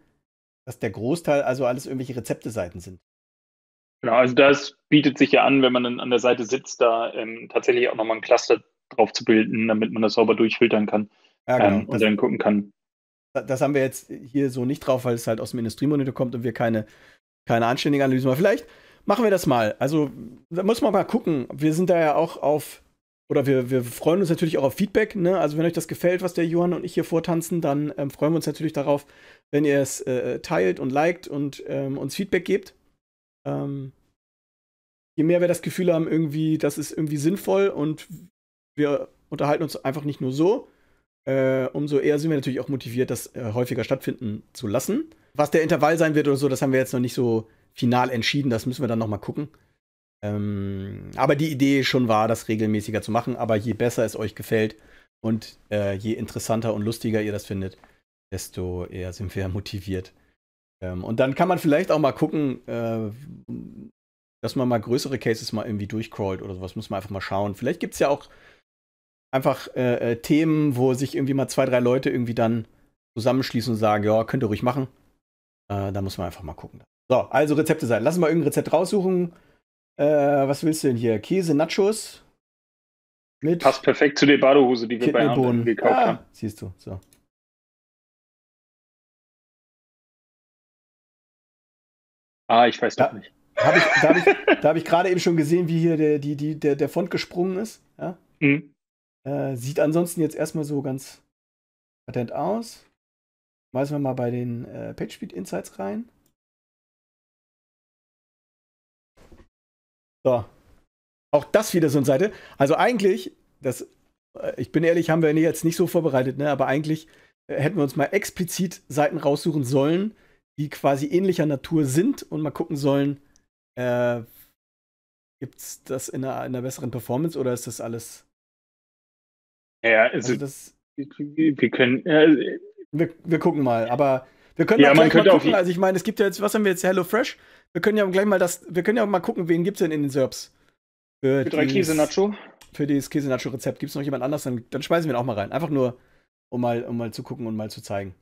dass der Großteil also alles irgendwelche Rezepte-Seiten sind. Genau, also das bietet sich ja an, wenn man dann an der Seite sitzt, da tatsächlich auch nochmal ein Cluster drauf zu bilden, damit man das sauber durchfiltern kann, ja, genau, und dann gucken kann. Das haben wir jetzt hier so nicht drauf, weil es halt aus dem Industriemonitor kommt und wir keine anständige Analyse machen. Vielleicht machen wir das mal. Also da muss man mal gucken. Wir sind da ja auch auf, oder wir freuen uns natürlich auch auf Feedback. Ne? Also wenn euch das gefällt, was der Johann und ich hier vortanzen, dann freuen wir uns natürlich darauf, wenn ihr es teilt und liked und uns Feedback gebt. Je mehr wir das Gefühl haben, irgendwie, das ist irgendwie sinnvoll und wir unterhalten uns einfach nicht nur so, umso eher sind wir natürlich auch motiviert, das häufiger stattfinden zu lassen. Was der Intervall sein wird oder so, das haben wir jetzt noch nicht so final entschieden, das müssen wir dann nochmal gucken. Aber die Idee schon war, das regelmäßiger zu machen, aber je besser es euch gefällt und je interessanter und lustiger ihr das findet, desto eher sind wir motiviert, Und dann kann man vielleicht auch mal gucken, dass man mal größere Cases mal irgendwie durchcrawlt oder sowas, muss man einfach mal schauen. Vielleicht gibt es ja auch einfach Themen, wo sich irgendwie mal 2, 3 Leute irgendwie dann zusammenschließen und sagen, ja, könnt ihr ruhig machen. Da muss man einfach mal gucken. So, also Rezepte sein. Lass uns mal irgendein Rezept raussuchen. Was willst du denn hier? Käse, Nachos. Mit passt perfekt zu der Badehose, die wir bei Amazon gekauft haben. Siehst du, so. Ich weiß doch nicht. Da hab ich gerade eben schon gesehen, wie hier der Font gesprungen ist. Ja? Mhm. Sieht ansonsten jetzt erstmal so ganz patent aus. Schmeißen wir mal bei den PageSpeed Insights rein. So. Auch das wieder so eine Seite. Also eigentlich, ich bin ehrlich, haben wir jetzt nicht so vorbereitet, ne? Aber eigentlich hätten wir uns mal explizit Seiten raussuchen sollen, die quasi ähnlicher Natur sind und mal gucken sollen, gibt es das in einer besseren Performance oder ist das alles? Ja, also das, wir können. Wir gucken mal, aber wir können ja auch gleich mal gucken. Also ich meine, es gibt ja jetzt, was haben wir jetzt? HelloFresh. Wir können ja gleich mal wir können ja auch mal gucken, wen gibt es denn in den SERPs? Für dieses Käse-Nacho? Für dieses Käse-Nacho-Rezept. Gibt es noch jemand anders? Dann schmeißen wir ihn auch mal rein. Einfach nur, um mal zu gucken und mal zu zeigen.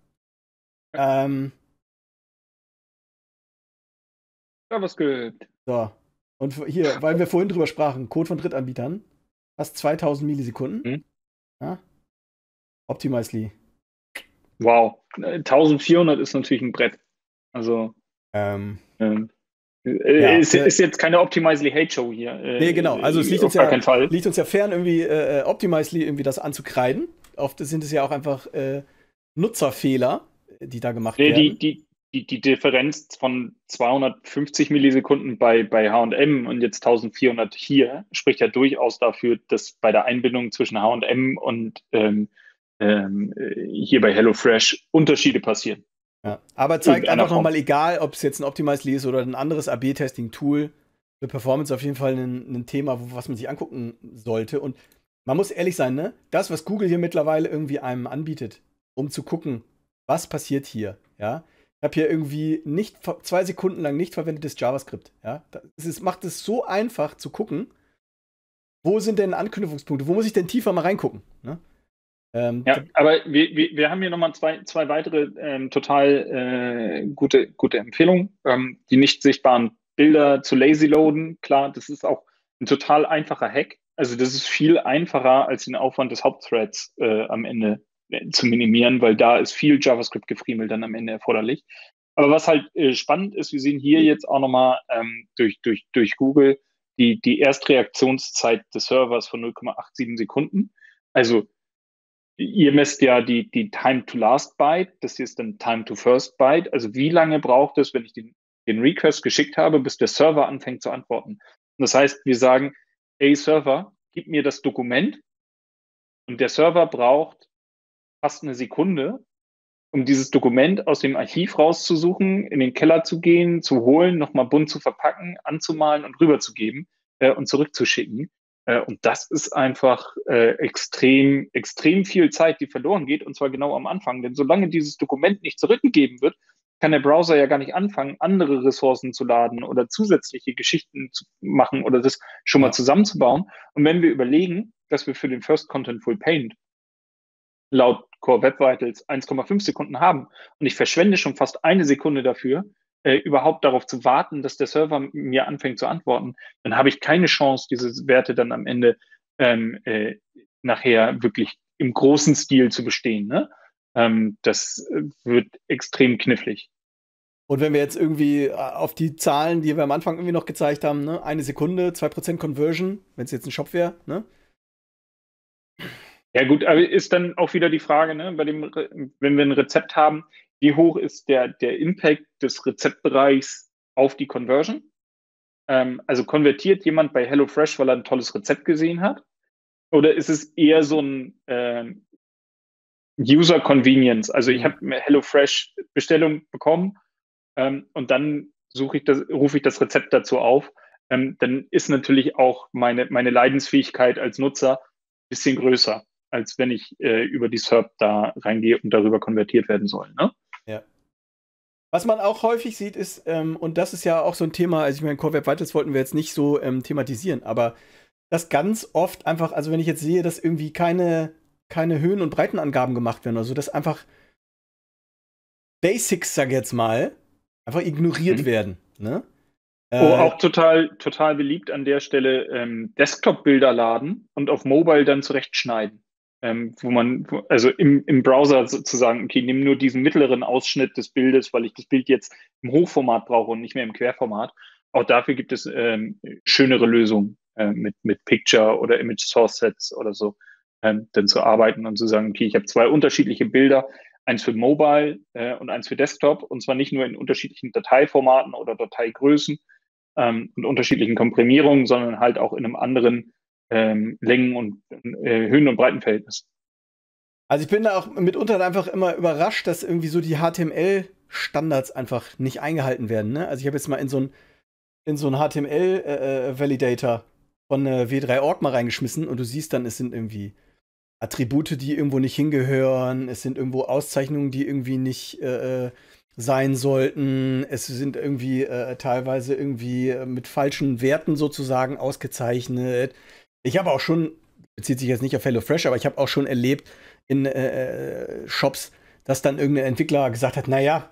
Ja. Was gibt. So. Und hier, weil wir vorhin drüber sprachen, Code von Drittanbietern. Fast 2000 Millisekunden. Hm? Ja? Optimizely. Wow. 1400 ist natürlich ein Brett. Also. Ist jetzt keine Optimizely Hate Show hier. Nee, genau. Also es liegt uns ja fern, irgendwie Optimizely irgendwie das anzukreiden. Oft sind es ja auch einfach Nutzerfehler, die da gemacht werden. Die Differenz von 250 Millisekunden bei H&M und jetzt 1400 hier spricht ja durchaus dafür, dass bei der Einbindung zwischen H&M und hier bei HelloFresh Unterschiede passieren. Ja, aber zeigt einfach nochmal, egal ob es jetzt ein Optimizely ist oder ein anderes AB-Testing-Tool, für Performance auf jeden Fall ein Thema, was man sich angucken sollte. Und man muss ehrlich sein, ne? Das, was Google hier mittlerweile irgendwie einem anbietet, um zu gucken, was passiert hier, ja? Ich habe hier irgendwie 2 Sekunden lang nicht verwendetes JavaScript. Ja? Macht es so einfach zu gucken, wo sind denn Anknüpfungspunkte, wo muss ich denn tiefer mal reingucken. Ne? Ja, aber wir haben hier nochmal zwei weitere total gute Empfehlungen. Die nicht sichtbaren Bilder zu lazy loaden. Klar, das ist auch ein total einfacher Hack. Also das ist viel einfacher, als den Aufwand des Hauptthreads am Ende zu minimieren, weil da ist viel JavaScript-Gefriemel dann am Ende erforderlich. Aber was halt spannend ist, wir sehen hier jetzt auch nochmal durch Google die Erstreaktionszeit des Servers von 0,87 Sekunden. Also ihr messt ja die Time to Last Byte, das hier ist dann Time to First Byte. Also wie lange braucht es, wenn ich den Request geschickt habe, bis der Server anfängt zu antworten. Und das heißt, wir sagen, hey Server, gib mir das Dokument und der Server braucht fast eine Sekunde, um dieses Dokument aus dem Archiv rauszusuchen, in den Keller zu gehen, zu holen, nochmal bunt zu verpacken, anzumalen und rüberzugeben und zurückzuschicken. Und das ist einfach extrem, extrem viel Zeit, die verloren geht, und zwar genau am Anfang. Denn solange dieses Dokument nicht zurückgegeben wird, kann der Browser ja gar nicht anfangen, andere Ressourcen zu laden oder zusätzliche Geschichten zu machen oder das schon mal zusammenzubauen. Und wenn wir überlegen, dass wir für den First Contentful Paint laut Core Web Vitals 1,5 Sekunden haben und ich verschwende schon fast eine Sekunde dafür, überhaupt darauf zu warten, dass der Server mir anfängt zu antworten, dann habe ich keine Chance, diese Werte dann am Ende nachher wirklich im großen Stil zu bestehen. Ne? Das wird extrem knifflig. Und wenn wir jetzt irgendwie auf die Zahlen, die wir am Anfang irgendwie noch gezeigt haben, ne? Eine Sekunde, 2% Conversion, wenn es jetzt ein Shop wäre, ne? Ja gut, aber ist dann auch wieder die Frage, ne, wenn wir ein Rezept haben, wie hoch ist der Impact des Rezeptbereichs auf die Conversion? Also konvertiert jemand bei HelloFresh, weil er ein tolles Rezept gesehen hat? Oder ist es eher so ein User Convenience? Also ich habe eine HelloFresh Bestellung bekommen und dann rufe ich das Rezept dazu auf. Dann ist natürlich auch meine Leidensfähigkeit als Nutzer ein bisschen größer, als wenn ich über die SERP da reingehe und darüber konvertiert werden soll. Ne? Ja. Was man auch häufig sieht ist, und das ist ja auch so ein Thema, also ich meine, Core Web Vitals wollten wir jetzt nicht so thematisieren, aber das ganz oft einfach, also wenn ich jetzt sehe, dass irgendwie keine Höhen- und Breitenangaben gemacht werden oder so, dass einfach Basics, sag ich jetzt mal, einfach ignoriert werden. Ne? Auch total beliebt an der Stelle, Desktop-Bilder laden und auf Mobile dann zurechtschneiden. Also im Browser sozusagen, okay, nimm nur diesen mittleren Ausschnitt des Bildes, weil ich das Bild jetzt im Hochformat brauche und nicht mehr im Querformat. Auch dafür gibt es schönere Lösungen mit Picture oder Image-Source-Sets oder so, dann zu arbeiten und zu sagen, okay, ich habe zwei unterschiedliche Bilder, eins für Mobile und eins für Desktop, und zwar nicht nur in unterschiedlichen Dateiformaten oder Dateigrößen und unterschiedlichen Komprimierungen, sondern halt auch in einem anderen Längen- und Höhen- und Breitenverhältnis. Also ich bin da auch mitunter einfach immer überrascht, dass irgendwie so die HTML-Standards einfach nicht eingehalten werden. Ne? Also ich habe jetzt mal in so einen HTML-Validator von W3.org mal reingeschmissen und du siehst dann, es sind irgendwie Attribute, die irgendwo nicht hingehören, es sind irgendwo Auszeichnungen, die irgendwie nicht sein sollten, es sind irgendwie teilweise irgendwie mit falschen Werten sozusagen ausgezeichnet. Ich habe auch schon, bezieht sich jetzt nicht auf HelloFresh, aber ich habe auch schon erlebt in Shops, dass dann irgendein Entwickler gesagt hat, naja,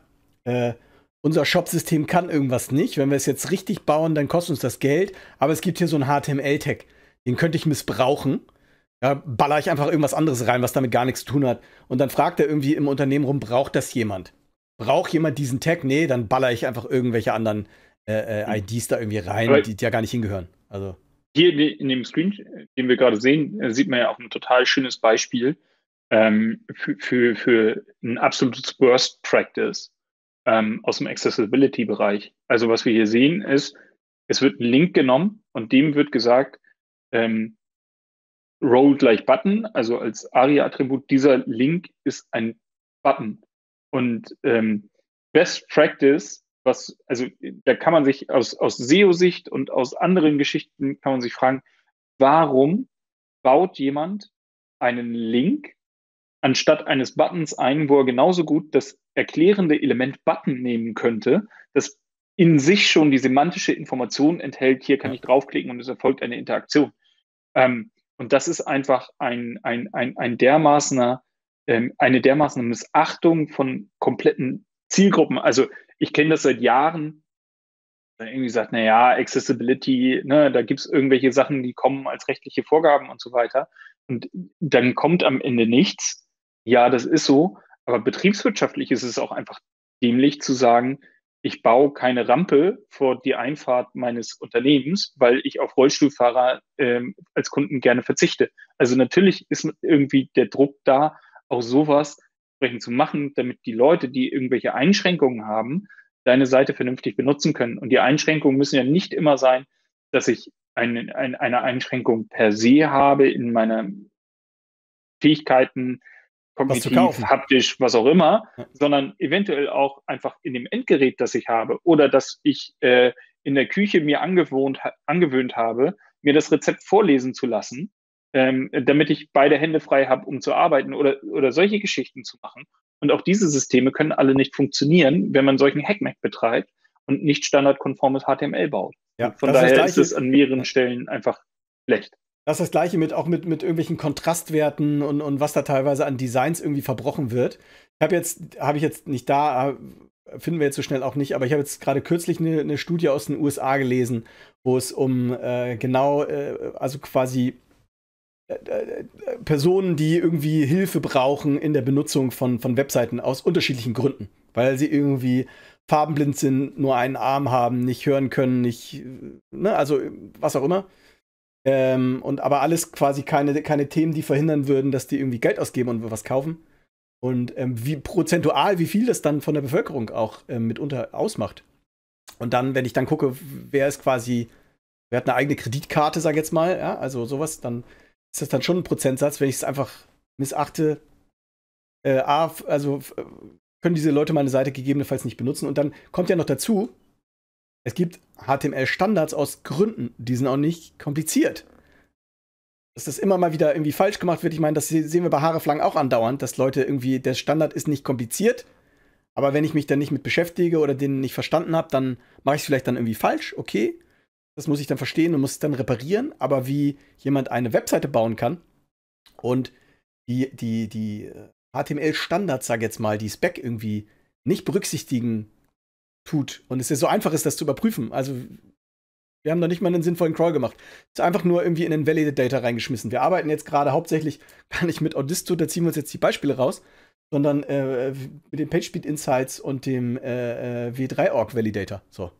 unser Shop-System kann irgendwas nicht, wenn wir es jetzt richtig bauen, dann kostet uns das Geld, aber es gibt hier so einen HTML-Tag, den könnte ich missbrauchen. Da baller ich einfach irgendwas anderes rein, was damit gar nichts zu tun hat. Und dann fragt er irgendwie im Unternehmen rum, braucht das jemand? Braucht jemand diesen Tag? Nee, dann baller ich einfach irgendwelche anderen IDs da irgendwie rein, die ja gar nicht hingehören. Also hier in dem Screen, den wir gerade sehen, sieht man ja auch ein total schönes Beispiel für ein absolutes Worst Practice aus dem Accessibility-Bereich. Also was wir hier sehen ist, es wird ein Link genommen und dem wird gesagt, Role gleich Button, also als ARIA-Attribut, dieser Link ist ein Button. Und Best Practice, also da kann man sich aus SEO-Sicht und aus anderen Geschichten kann man sich fragen, warum baut jemand einen Link anstatt eines Buttons ein, wo er genauso gut das erklärende Element Button nehmen könnte, das in sich schon die semantische Information enthält, hier kann ich draufklicken und es erfolgt eine Interaktion. Und das ist einfach eine dermaßen Missachtung von kompletten Zielgruppen. Also ich kenne das seit Jahren, wenn irgendwie sagt, naja, Accessibility, ne, da gibt es irgendwelche Sachen, die kommen als rechtliche Vorgaben und so weiter. Und dann kommt am Ende nichts. Ja, das ist so. Aber betriebswirtschaftlich ist es auch einfach dämlich zu sagen, ich baue keine Rampe vor die Einfahrt meines Unternehmens, weil ich auf Rollstuhlfahrer als Kunden gerne verzichte. Also natürlich ist irgendwie der Druck da, auch sowas entsprechend zu machen, damit die Leute, die irgendwelche Einschränkungen haben, deine Seite vernünftig benutzen können. Und die Einschränkungen müssen ja nicht immer sein, dass ich eine Einschränkung per se habe in meinen Fähigkeiten, kognitiv, haptisch, was auch immer, sondern eventuell auch einfach in dem Endgerät, das ich habe, oder dass ich in der Küche mir angewöhnt habe, mir das Rezept vorlesen zu lassen, damit ich beide Hände frei habe, um zu arbeiten oder solche Geschichten zu machen. Und auch diese Systeme können alle nicht funktionieren, wenn man solchen Hackmack betreibt und nicht standardkonformes HTML baut. Ja, von daher ist es an mehreren Stellen einfach schlecht. Das ist das Gleiche mit irgendwelchen Kontrastwerten und was da teilweise an Designs irgendwie verbrochen wird. Habe ich jetzt nicht da, finden wir jetzt so schnell auch nicht, aber ich habe jetzt gerade kürzlich eine Studie aus den USA gelesen, wo es um also quasi Personen, die irgendwie Hilfe brauchen in der Benutzung von Webseiten aus unterschiedlichen Gründen, weil sie irgendwie farbenblind sind, nur einen Arm haben, nicht hören können, nicht, ne, also was auch immer. Und aber alles quasi keine Themen, die verhindern würden, dass die irgendwie Geld ausgeben und was kaufen. Und wie prozentual, wie viel das dann von der Bevölkerung auch mitunter ausmacht. Und dann, wenn ich dann gucke, wer hat eine eigene Kreditkarte, sag ich jetzt mal, ja, also sowas, dann ist das dann schon ein Prozentsatz, wenn ich es einfach missachte, können diese Leute meine Seite gegebenenfalls nicht benutzen. Und dann kommt ja noch dazu, es gibt HTML-Standards aus Gründen, die sind auch nicht kompliziert. Dass das immer mal wieder irgendwie falsch gemacht wird, ich meine, das sehen wir bei Haareflang auch andauernd, dass Leute irgendwie, der Standard ist nicht kompliziert, Aber wenn ich mich dann nicht mit beschäftige oder den nicht verstanden habe, dann mache ich es vielleicht dann irgendwie falsch. Okay, das muss ich dann verstehen und muss es dann reparieren. Aber wie jemand eine Webseite bauen kann und die HTML-Standards, sage jetzt mal, die Spec irgendwie nicht berücksichtigen tut und es ja so einfach ist, das zu überprüfen. Also wir haben da nicht mal einen sinnvollen Crawl gemacht. Es ist einfach nur irgendwie in den Validator reingeschmissen. Wir arbeiten jetzt gerade hauptsächlich gar nicht mit Audisto, da ziehen wir uns jetzt die Beispiele raus, sondern mit den PageSpeed Insights und dem W3.org Validator. So.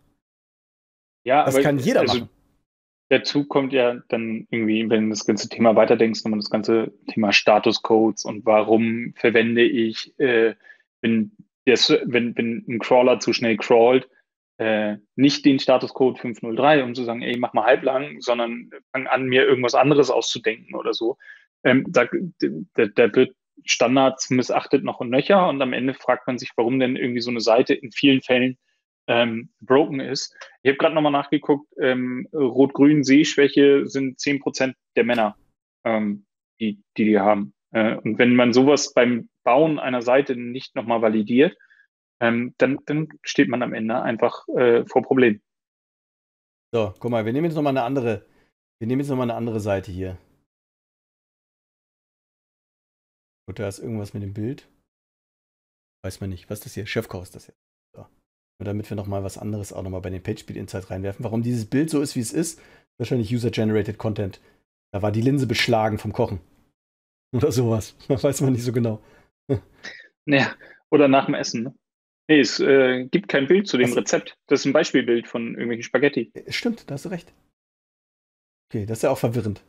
Ja, das kann jeder machen. Dazu kommt ja dann irgendwie, wenn du das ganze Thema weiterdenkst, nochmal das ganze Thema Statuscodes und warum verwende ich, wenn ein Crawler zu schnell crawlt, nicht den Statuscode 503, um zu sagen, ey, mach mal halblang, sondern fang an, mir irgendwas anderes auszudenken oder so. Da wird Standards missachtet noch und nöcher und am Ende fragt man sich, warum denn irgendwie so eine Seite in vielen Fällen broken ist. Ich habe gerade nochmal nachgeguckt, rot-grün Sehschwäche sind 10% der Männer, die haben. Und wenn man sowas beim Bauen einer Seite nicht nochmal validiert, dann steht man am Ende einfach vor Problemen. So, guck mal, wir nehmen jetzt nochmal eine andere Seite hier. Gut, da ist irgendwas mit dem Bild. Weiß man nicht. Was ist das hier? Chefkoch ist das hier. So. Damit wir nochmal was anderes auch nochmal bei den PageSpeed Insights reinwerfen. Warum dieses Bild so ist, wie es ist, wahrscheinlich User-Generated Content. Da war die Linse beschlagen vom Kochen. Oder sowas. Das weiß man nicht so genau. Naja, oder nach dem Essen. Ne? Nee, es gibt kein Bild zu dem Rezept. Das ist ein Beispielbild von irgendwelchen Spaghetti. Stimmt, da hast du recht. Okay, das ist ja auch verwirrend.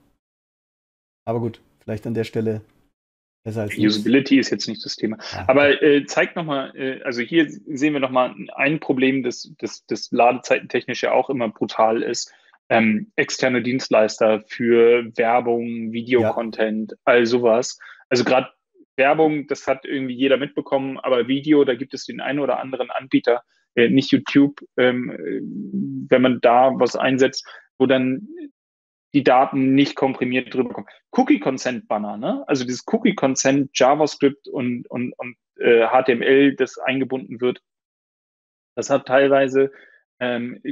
Aber gut, vielleicht an der Stelle... Usability ist jetzt nicht das Thema. Ja. Aber zeigt nochmal, also hier sehen wir nochmal ein Problem, das ladezeitentechnisch ja auch immer brutal ist. Externe Dienstleister für Werbung, Videocontent, all sowas. Also gerade Werbung, das hat irgendwie jeder mitbekommen, aber Video, da gibt es den einen oder anderen Anbieter, nicht YouTube, wenn man da was einsetzt, wo dann die Daten nicht komprimiert drüber kommen. Cookie-Consent-Banner, ne? Also dieses Cookie-Consent, JavaScript und HTML, das eingebunden wird, das hat teilweise,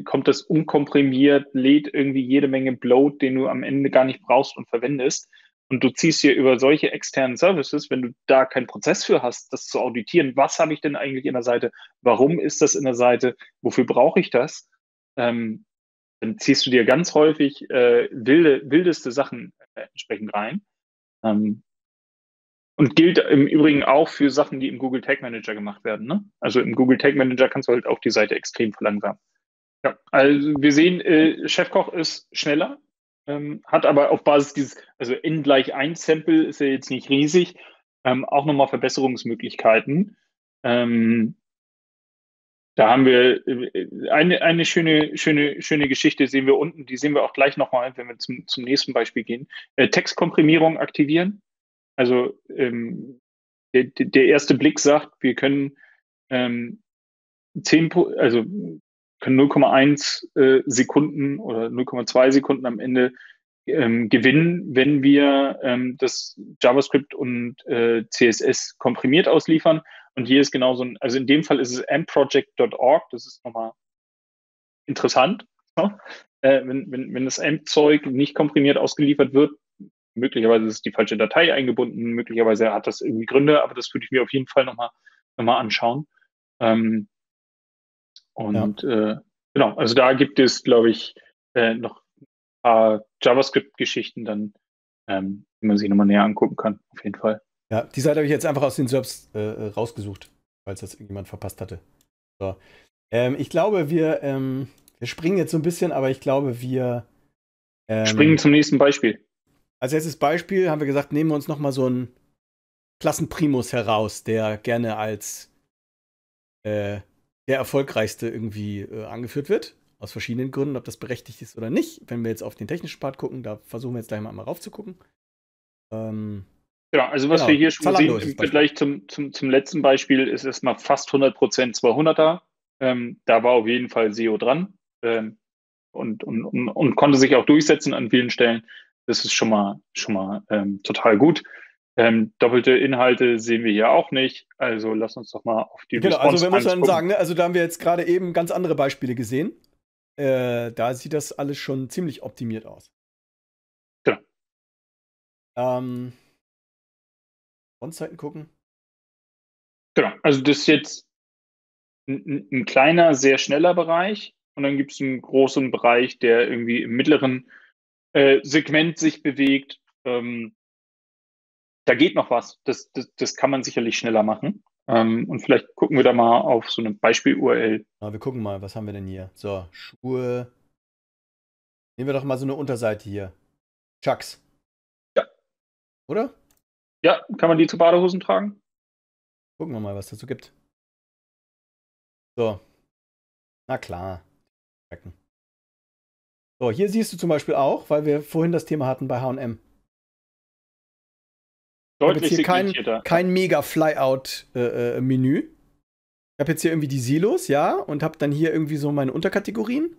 kommt das unkomprimiert, lädt irgendwie jede Menge Bloat, den du am Ende gar nicht brauchst und verwendest. Und du ziehst hier über solche externen Services, wenn du da keinen Prozess für hast, das zu auditieren, was habe ich denn eigentlich in der Seite, warum ist das in der Seite, wofür brauche ich das, dann ziehst du dir ganz häufig wildeste Sachen entsprechend rein. Und gilt im Übrigen auch für Sachen, die im Google Tag Manager gemacht werden. Ne? Also im Google Tag Manager kannst du halt auch die Seite extrem verlangsamen. Ja, also wir sehen, Chefkoch ist schneller, hat aber auf Basis dieses, also n gleich 1 Sample ist ja jetzt nicht riesig, auch nochmal Verbesserungsmöglichkeiten. Da haben wir eine schöne Geschichte, sehen wir unten, die sehen wir auch gleich nochmal, wenn wir zum nächsten Beispiel gehen. Textkomprimierung aktivieren. Also der erste Blick sagt, wir können 0,1 Sekunden oder 0,2 Sekunden am Ende gewinnen, wenn wir das JavaScript und CSS komprimiert ausliefern. Und hier ist genau so ein, also in dem Fall ist es ampproject.org, das ist nochmal interessant. Ne? Wenn das AMP-Zeug nicht komprimiert ausgeliefert wird, möglicherweise ist die falsche Datei eingebunden, möglicherweise hat das irgendwie Gründe, aber das würde ich mir auf jeden Fall nochmal anschauen. Genau, also da gibt es, glaube ich, noch ein paar JavaScript-Geschichten dann, die man sich nochmal näher angucken kann, auf jeden Fall. Ja, die Seite habe ich jetzt einfach aus den SERPs rausgesucht, falls das irgendjemand verpasst hatte. So. Ich glaube, wir springen jetzt so ein bisschen, aber ich glaube, wir springen zum nächsten Beispiel. Als erstes Beispiel haben wir gesagt, nehmen wir uns nochmal so einen Klassenprimus heraus, der gerne als der erfolgreichste irgendwie angeführt wird, aus verschiedenen Gründen, ob das berechtigt ist oder nicht. Wenn wir jetzt auf den technischen Part gucken, da versuchen wir jetzt gleich mal raufzugucken. Ja, also was wir hier schon Zalando sehen, im Vergleich zum letzten Beispiel ist erstmal fast 100% 200er. Da war auf jeden Fall SEO dran und konnte sich auch durchsetzen an vielen Stellen. Das ist schon mal total gut. Doppelte Inhalte sehen wir hier auch nicht, also lass uns doch mal auf die Response angucken. Genau, also wir müssen dann sagen, ne? Also da haben wir jetzt gerade eben ganz andere Beispiele gesehen. Da sieht das alles schon ziemlich optimiert aus. Genau. Response-Zeiten gucken. Genau, also das ist jetzt ein kleiner, sehr schneller Bereich und dann gibt es einen großen Bereich, der irgendwie im mittleren Segment sich bewegt. Da geht noch was, das kann man sicherlich schneller machen. Und vielleicht gucken wir da mal auf so eine Beispiel-URL. Ja, wir gucken mal, was haben wir denn hier? So, Schuhe. Nehmen wir doch mal so eine Unterseite hier. Chucks. Ja. Oder? Ja, kann man die zu Badehosen tragen? Gucken wir mal, was dazu gibt. So. Na klar. So, hier siehst du zum Beispiel auch, weil wir vorhin das Thema hatten bei H&M. Ich habe jetzt hier kein Mega-Flyout-Menü. Ich habe jetzt hier irgendwie die Silos, ja, und habe dann hier irgendwie so meine Unterkategorien.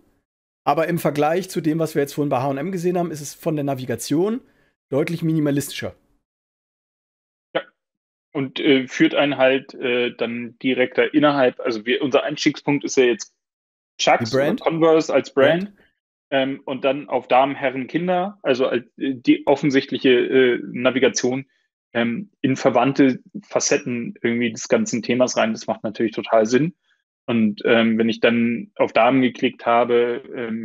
Aber im Vergleich zu dem, was wir jetzt vorhin bei H&M gesehen haben, ist es von der Navigation deutlich minimalistischer. Ja, und führt einen halt dann direkter innerhalb, also unser Einstiegspunkt ist ja jetzt Chucks und Converse als Brand. Und dann auf Damen, Herren, Kinder, also die offensichtliche Navigation in verwandte Facetten irgendwie des ganzen Themas rein. Das macht natürlich total Sinn. Und wenn ich dann auf Damen geklickt habe,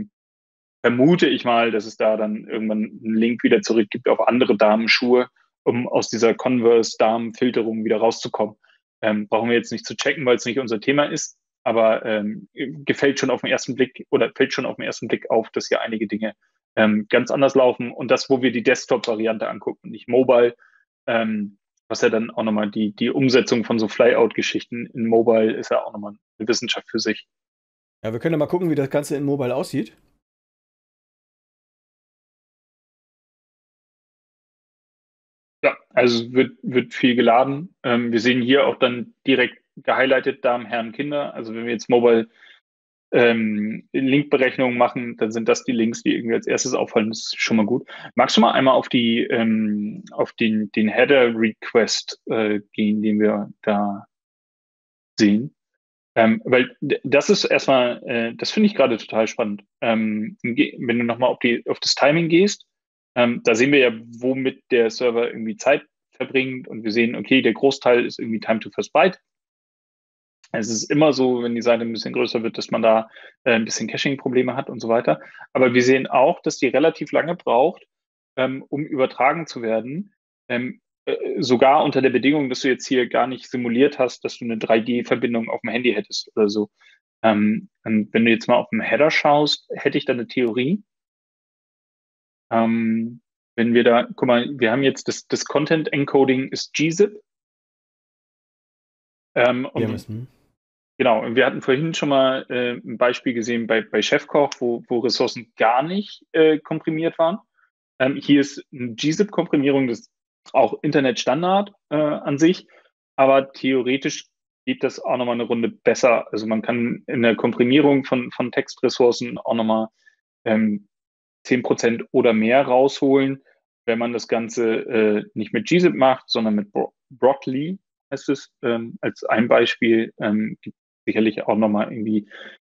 vermute ich mal, dass es da dann irgendwann einen Link wieder zurück gibt auf andere Damenschuhe, um aus dieser Converse-Damen-Filterung wieder rauszukommen. Brauchen wir jetzt nicht zu checken, weil es nicht unser Thema ist, aber gefällt schon auf den ersten Blick oder fällt schon auf den ersten Blick auf, dass hier einige Dinge ganz anders laufen. Und das, wo wir die Desktop-Variante angucken, nicht Mobile, was ja dann auch nochmal die Umsetzung von so Flyout-Geschichten in Mobile ist ja auch nochmal eine Wissenschaft für sich. Ja, wir können ja mal gucken, wie das Ganze in Mobile aussieht. Ja, also wird viel geladen. Wir sehen hier auch dann direkt gehighlightet Damen, Herren, Kinder. Also wenn wir jetzt Mobile Linkberechnungen machen, dann sind das die Links, die irgendwie als erstes auffallen. Das ist schon mal gut. Magst du mal einmal auf den Header-Request gehen, den wir da sehen? Weil das ist erstmal, das finde ich gerade total spannend. Wenn du nochmal auf das Timing gehst, da sehen wir ja, womit der Server irgendwie Zeit verbringt und wir sehen, okay, der Großteil ist irgendwie Time to First Byte. Es ist immer so, wenn die Seite ein bisschen größer wird, dass man da ein bisschen Caching-Probleme hat und so weiter. Aber wir sehen auch, dass die relativ lange braucht, um übertragen zu werden. Sogar unter der Bedingung, dass du jetzt hier gar nicht simuliert hast, dass du eine 3G-Verbindung auf dem Handy hättest oder so. Und wenn du jetzt mal auf den Header schaust, hätte ich da eine Theorie. Wenn wir da, guck mal, wir haben jetzt das Content-Encoding ist GZIP. Genau, und wir hatten vorhin schon mal ein Beispiel gesehen bei Chefkoch, wo Ressourcen gar nicht komprimiert waren. Hier ist eine GZIP-Komprimierung, das ist auch Internetstandard an sich, aber theoretisch geht das auch nochmal eine Runde besser. Also man kann in der Komprimierung von Textressourcen auch nochmal 10% oder mehr rausholen, wenn man das Ganze nicht mit GZIP macht, sondern mit Brotli. Heißt es, als ein Beispiel, gibt sicherlich auch nochmal irgendwie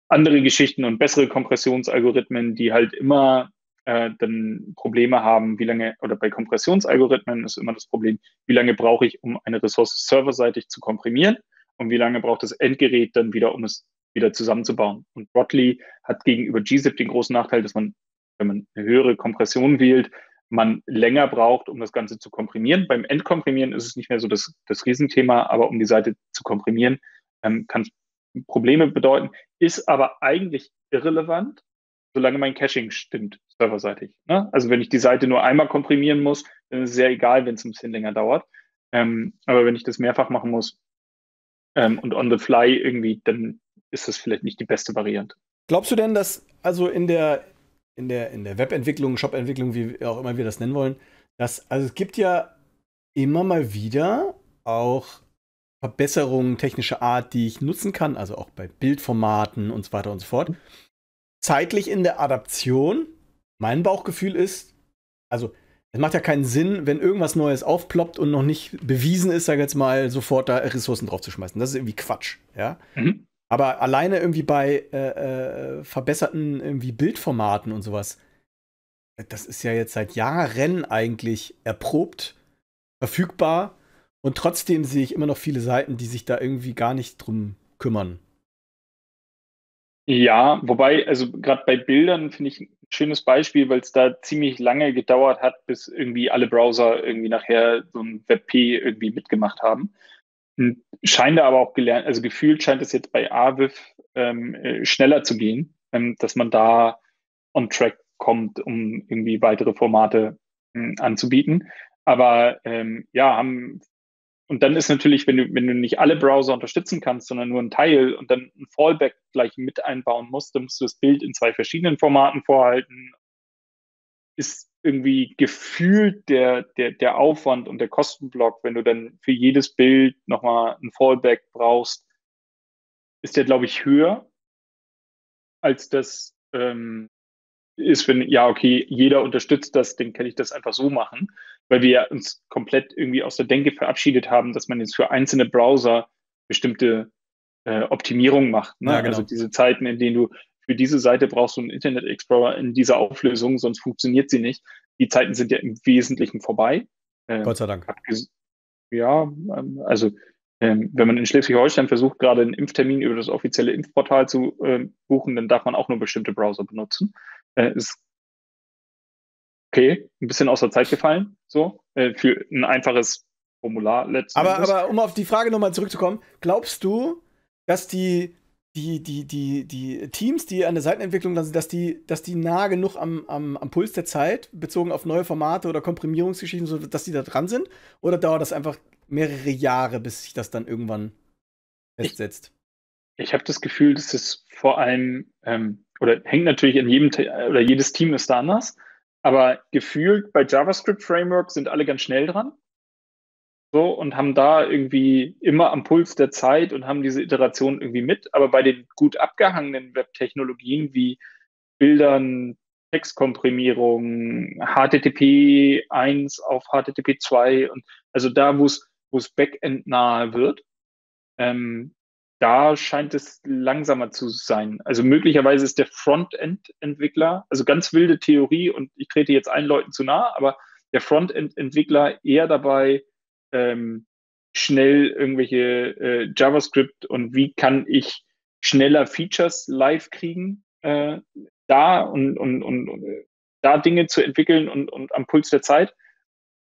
andere Geschichten und bessere Kompressionsalgorithmen, die halt immer dann Probleme haben, wie lange, oder bei Kompressionsalgorithmen ist immer das Problem, wie lange brauche ich, um eine Ressource serverseitig zu komprimieren und wie lange braucht das Endgerät dann wieder, um es wieder zusammenzubauen. Und Brotli hat gegenüber GZIP den großen Nachteil, dass man, wenn man eine höhere Kompression wählt, man länger braucht, um das Ganze zu komprimieren. Beim Entkomprimieren ist es nicht mehr so das Riesenthema, aber um die Seite zu komprimieren, kann es Probleme bedeuten, ist aber eigentlich irrelevant, solange mein Caching stimmt, serverseitig. Ne? Also wenn ich die Seite nur einmal komprimieren muss, dann ist es sehr egal, wenn es ein bisschen länger dauert. Aber wenn ich das mehrfach machen muss und on the fly irgendwie, dann ist das vielleicht nicht die beste Variante. Glaubst du denn, dass also in der Webentwicklung, Shop-Entwicklung, wie auch immer wir das nennen wollen, also es gibt ja immer mal wieder auch Verbesserungen technischer Art, die ich nutzen kann, also auch bei Bildformaten und so weiter und so fort. Zeitlich in der Adaption, mein Bauchgefühl ist, also Es macht ja keinen Sinn, wenn irgendwas Neues aufploppt und noch nicht bewiesen ist, sag ich jetzt mal, sofort da Ressourcen draufzuschmeißen. Das ist irgendwie Quatsch, ja. Mhm. Aber alleine irgendwie bei verbesserten irgendwie Bildformaten und sowas, das ist ja jetzt seit Jahren eigentlich erprobt, verfügbar. Und trotzdem sehe ich immer noch viele Seiten, die sich da irgendwie gar nicht drum kümmern. Ja, wobei, also gerade bei Bildern finde ich ein schönes Beispiel, weil es da ziemlich lange gedauert hat, bis irgendwie alle Browser irgendwie nachher so ein WebP irgendwie mitgemacht haben. Und scheint da aber auch gelernt, also gefühlt scheint es jetzt bei AVIF schneller zu gehen, dass man da on track kommt, um irgendwie weitere Formate anzubieten. Aber ja, haben. Und dann ist natürlich, wenn du nicht alle Browser unterstützen kannst, sondern nur einen Teil und dann ein Fallback gleich mit einbauen musst, dann musst du das Bild in zwei verschiedenen Formaten vorhalten. Ist irgendwie gefühlt der Aufwand und der Kostenblock, wenn du dann für jedes Bild nochmal ein Fallback brauchst, ist der, glaube ich, höher, als das ist, wenn, ja, okay, jeder unterstützt das, dann kann ich das einfach so machen, weil wir uns komplett irgendwie aus der Denke verabschiedet haben, dass man jetzt für einzelne Browser bestimmte Optimierungen macht. Ne? Ja, genau. Also diese Zeiten, in denen du für diese Seite brauchst du einen Internet Explorer in dieser Auflösung, sonst funktioniert sie nicht. Die Zeiten sind ja im Wesentlichen vorbei. Gott sei Dank. Ja, also wenn man in Schleswig-Holstein versucht, gerade einen Impftermin über das offizielle Impfportal zu buchen, dann darf man auch nur bestimmte Browser benutzen. Ist okay, ein bisschen aus der Zeit gefallen, so, für ein einfaches Formular letztendlich. Aber um auf die Frage nochmal zurückzukommen, glaubst du, dass die Teams, die an der Seitenentwicklung dann sind, dass die nah genug am Puls der Zeit, bezogen auf neue Formate oder Komprimierungsgeschichten, so, dass die da dran sind? Oder dauert das einfach mehrere Jahre, bis sich das dann irgendwann festsetzt? Ich habe das Gefühl, dass es vor allem, oder hängt natürlich an jedem, oder jedes Team ist da anders, aber gefühlt bei JavaScript-Frameworks sind alle ganz schnell dran, so, und haben da irgendwie immer am Puls der Zeit und haben diese Iteration irgendwie mit, aber bei den gut abgehangenen Web-Technologien wie Bildern, Textkomprimierung, HTTP 1 auf HTTP 2, und also da, wo es Backend nahe wird, da scheint es langsamer zu sein. Also möglicherweise ist der Frontend-Entwickler, also ganz wilde Theorie, und ich trete jetzt allen Leuten zu nah, aber der Frontend-Entwickler eher dabei, schnell irgendwelche JavaScript und wie kann ich schneller Features live kriegen, da und da Dinge zu entwickeln und am Puls der Zeit.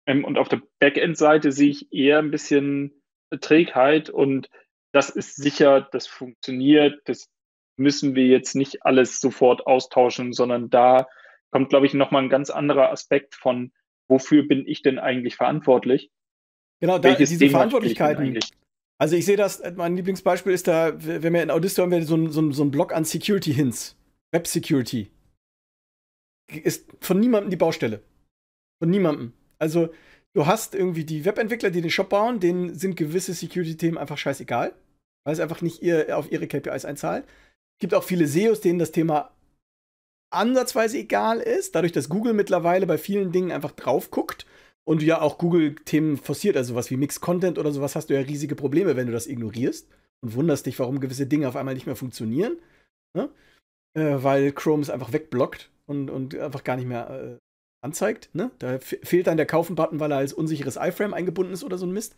Und auf der Backend-Seite sehe ich eher ein bisschen Trägheit und das ist sicher, das funktioniert, das müssen wir jetzt nicht alles sofort austauschen, sondern da kommt, glaube ich, nochmal ein ganz anderer Aspekt von, wofür bin ich denn eigentlich verantwortlich? Genau, da, diese Verantwortlichkeiten. Also ich sehe das, mein Lieblingsbeispiel ist da, wenn wir in Audisto haben, wir so einen Blog an Security-Hints, Web-Security. Ist von niemandem die Baustelle. Von niemandem. Also du hast irgendwie die Webentwickler, die den Shop bauen, denen sind gewisse Security-Themen einfach scheißegal, weil es einfach nicht auf ihre KPIs einzahlt. Es gibt auch viele SEOs, denen das Thema ansatzweise egal ist, dadurch, dass Google mittlerweile bei vielen Dingen einfach drauf guckt und ja auch Google-Themen forciert, also sowas wie Mixed-Content oder sowas, hast du ja riesige Probleme, wenn du das ignorierst und wunderst dich, warum gewisse Dinge auf einmal nicht mehr funktionieren, ne? Weil Chrome es einfach wegblockt und einfach gar nicht mehr anzeigt, ne? Da fehlt dann der Kaufen-Button, weil er als unsicheres iFrame eingebunden ist oder so ein Mist.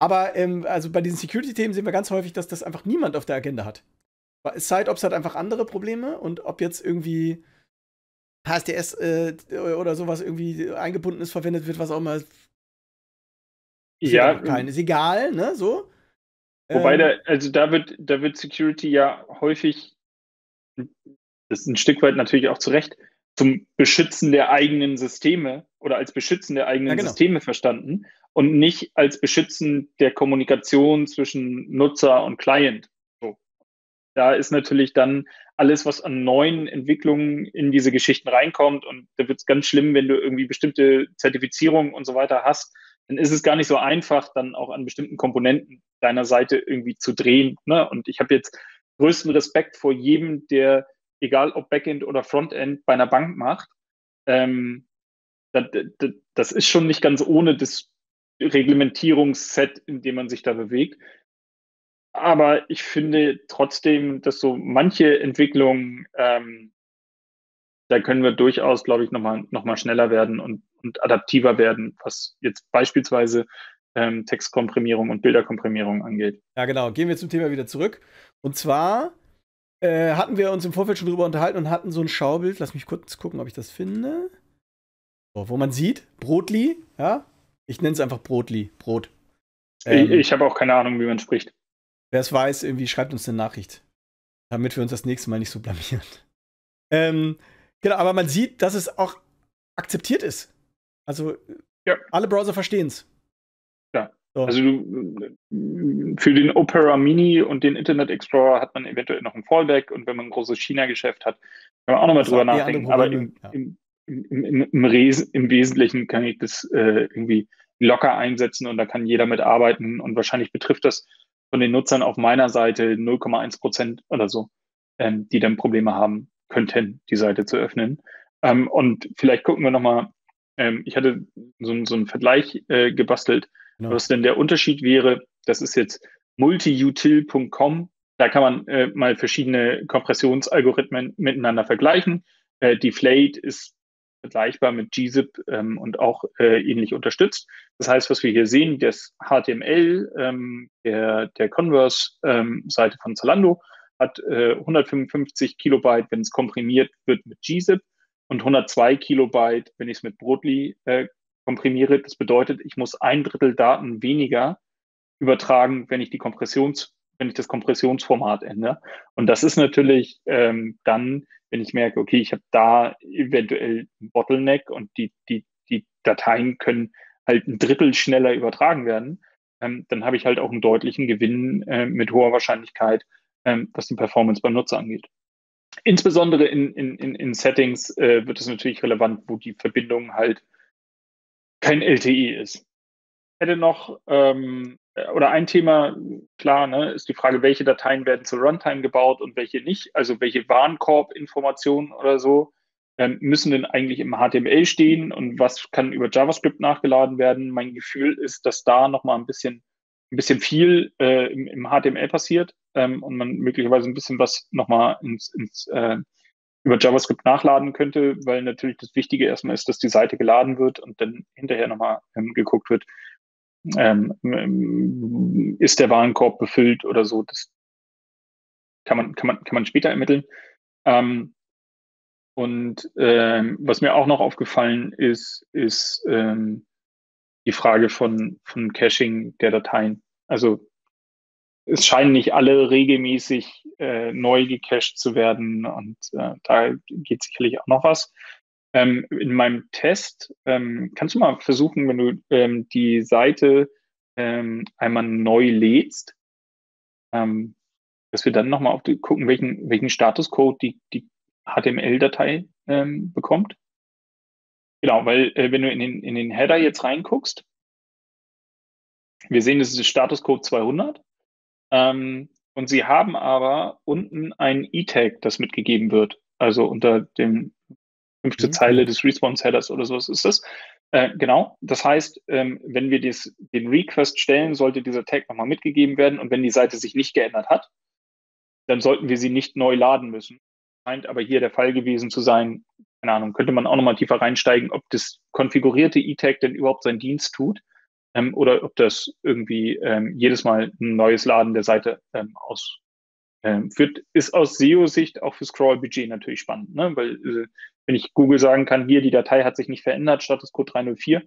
Also bei diesen Security-Themen sehen wir ganz häufig, dass das einfach niemand auf der Agenda hat. SiteOps hat einfach andere Probleme und ob jetzt irgendwie HSTS oder sowas irgendwie eingebunden ist, verwendet wird, was auch immer. Ja. Ist egal, ne? So. Wobei, da wird Security ja häufig, das ist ein Stück weit natürlich auch zu Recht, zum Beschützen der eigenen Systeme oder als Beschützen der eigenen, ja, genau, Systeme verstanden und nicht als Beschützen der Kommunikation zwischen Nutzer und Client. So. Da ist natürlich dann alles, was an neuen Entwicklungen in diese Geschichten reinkommt, und da wird es ganz schlimm, wenn du irgendwie bestimmte Zertifizierungen und so weiter hast, dann ist es gar nicht so einfach, dann auch an bestimmten Komponenten deiner Seite irgendwie zu drehen, ne? Und ich habe jetzt größten Respekt vor jedem, der, egal ob Backend oder Frontend, bei einer Bank macht, das ist schon nicht ganz ohne das Reglementierungsset, in dem man sich da bewegt. Aber ich finde trotzdem, dass so manche Entwicklungen, da können wir durchaus, glaube ich, noch mal schneller werden und adaptiver werden, was jetzt beispielsweise Textkomprimierung und Bilderkomprimierung angeht. Ja, genau. Gehen wir zum Thema wieder zurück. Und zwar hatten wir uns im Vorfeld schon drüber unterhalten und hatten so ein Schaubild. Lass mich kurz gucken, ob ich das finde. So, wo man sieht, Brotli, ja? Ich nenne es einfach Brotli, Brot. Ich habe auch keine Ahnung, wie man spricht. Wer es weiß, irgendwie schreibt uns eine Nachricht, damit wir uns das nächste Mal nicht so blamieren. Genau, aber man sieht, dass es auch akzeptiert ist. Also ja, alle Browser verstehen es. Ja, so. Also für den Opera Mini und den Internet Explorer hat man eventuell noch ein Fallback, und wenn man ein großes China-Geschäft hat, kann man auch nochmal drüber nachdenken. Aber im Wesentlichen kann ich das irgendwie locker einsetzen, und da kann jeder mitarbeiten, und wahrscheinlich betrifft das von den Nutzern auf meiner Seite 0,1% oder so, die dann Probleme haben könnten, die Seite zu öffnen. Und vielleicht gucken wir nochmal, ich hatte so einen Vergleich gebastelt, genau, was denn der Unterschied wäre. Das ist jetzt multiutil.com, da kann man mal verschiedene Kompressionsalgorithmen miteinander vergleichen. Die Deflate ist vergleichbar mit GZIP und auch ähnlich unterstützt. Das heißt, was wir hier sehen, das HTML der Converse-Seite von Zalando hat 155 Kilobyte, wenn es komprimiert wird mit GZIP, und 102 Kilobyte, wenn ich es mit Brotli komprimiere. Das bedeutet, ich muss 1/3 Daten weniger übertragen, wenn ich das Kompressionsformat ändere. Und das ist natürlich dann, wenn ich merke, okay, ich habe da eventuell ein Bottleneck und die Dateien können halt 1/3 schneller übertragen werden, dann habe ich halt auch einen deutlichen Gewinn mit hoher Wahrscheinlichkeit, was die Performance beim Nutzer angeht. Insbesondere in Settings wird es natürlich relevant, wo die Verbindung halt kein LTE ist. Ich hätte noch oder ein Thema, klar, ne, ist die Frage, welche Dateien werden zur Runtime gebaut und welche nicht. Also welche Warenkorb-Informationen oder so müssen denn eigentlich im HTML stehen, und was kann über JavaScript nachgeladen werden. Mein Gefühl ist, dass da nochmal ein bisschen viel im HTML passiert und man möglicherweise ein bisschen was nochmal über JavaScript nachladen könnte, weil natürlich das Wichtige erstmal ist, dass die Seite geladen wird und dann hinterher nochmal geguckt wird, ist der Warenkorb befüllt oder so. Das kann man später ermitteln. Was mir auch noch aufgefallen ist, ist die Frage von Caching der Dateien. Also es scheinen nicht alle regelmäßig neu gecached zu werden, und da geht sicherlich auch noch was. In meinem Test kannst du mal versuchen, wenn du die Seite einmal neu lädst, dass wir dann nochmal gucken, welchen Statuscode die HTML-Datei bekommt. Genau, weil wenn du in den Header jetzt reinguckst, wir sehen, das ist Statuscode 200, und sie haben aber unten einen E-Tag, das mitgegeben wird, also unter dem 5. Zeile des Response-Headers oder sowas ist das. Genau, das heißt, wenn wir den Request stellen, sollte dieser Tag nochmal mitgegeben werden, und wenn die Seite sich nicht geändert hat, dann sollten wir sie nicht neu laden müssen. Scheint aber hier der Fall gewesen zu sein. Keine Ahnung, könnte man auch nochmal tiefer reinsteigen, ob das konfigurierte E-Tag denn überhaupt seinen Dienst tut oder ob das irgendwie jedes Mal ein neues Laden der Seite ausführt. Ist aus SEO-Sicht auch für Scroll-Budget natürlich spannend, ne? Weil wenn ich Google sagen kann, hier, die Datei hat sich nicht verändert, Statuscode 304,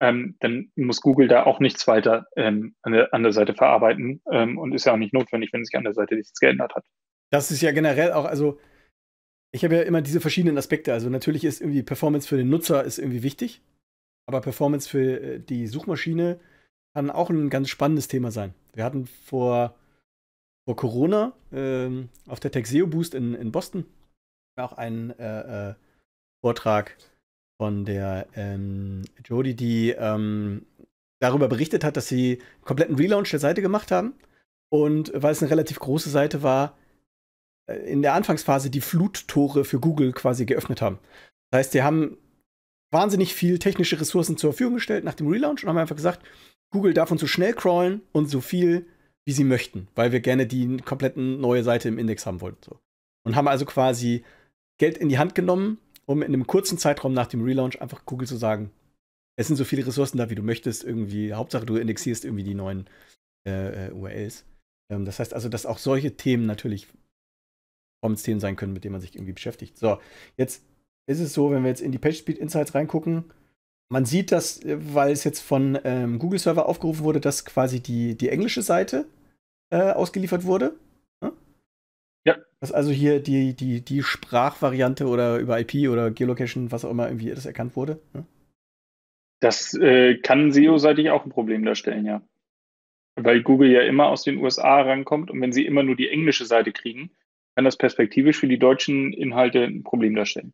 dann muss Google da auch nichts weiter an der Seite verarbeiten und ist ja auch nicht notwendig, wenn sich an der Seite nichts geändert hat. Das ist ja generell auch, also ich habe ja immer diese verschiedenen Aspekte. Also natürlich ist irgendwie Performance für den Nutzer ist irgendwie wichtig, aber Performance für die Suchmaschine kann auch ein ganz spannendes Thema sein. Wir hatten vor Corona auf der Tech SEO Boost in Boston auch einen Vortrag von der Jodie, die darüber berichtet hat, dass sie einen kompletten Relaunch der Seite gemacht haben, und weil es eine relativ große Seite war, in der Anfangsphase die Fluttore für Google quasi geöffnet haben. Das heißt, sie haben wahnsinnig viel technische Ressourcen zur Verfügung gestellt nach dem Relaunch und haben einfach gesagt, Google darf uns so schnell crawlen und so viel, wie sie möchten, weil wir gerne die komplette neue Seite im Index haben wollten. So. Und haben also quasi Geld in die Hand genommen, um in einem kurzen Zeitraum nach dem Relaunch einfach Google zu sagen, es sind so viele Ressourcen da, wie du möchtest, irgendwie, Hauptsache du indexierst irgendwie die neuen URLs. Das heißt also, dass auch solche Themen natürlich Performance-Themen sein können, mit denen man sich irgendwie beschäftigt. So, jetzt ist es so, wenn wir jetzt in die PageSpeed Insights reingucken, man sieht das, weil es jetzt von Google Server aufgerufen wurde, dass quasi die englische Seite ausgeliefert wurde. Hm? Ja. Dass also hier die Sprachvariante oder über IP oder Geolocation, was auch immer, irgendwie das erkannt wurde. Hm? Das kann SEO-seitig auch ein Problem darstellen, ja. Weil Google ja immer aus den USA rankommt und wenn sie immer nur die englische Seite kriegen, kann das perspektivisch für die deutschen Inhalte ein Problem darstellen.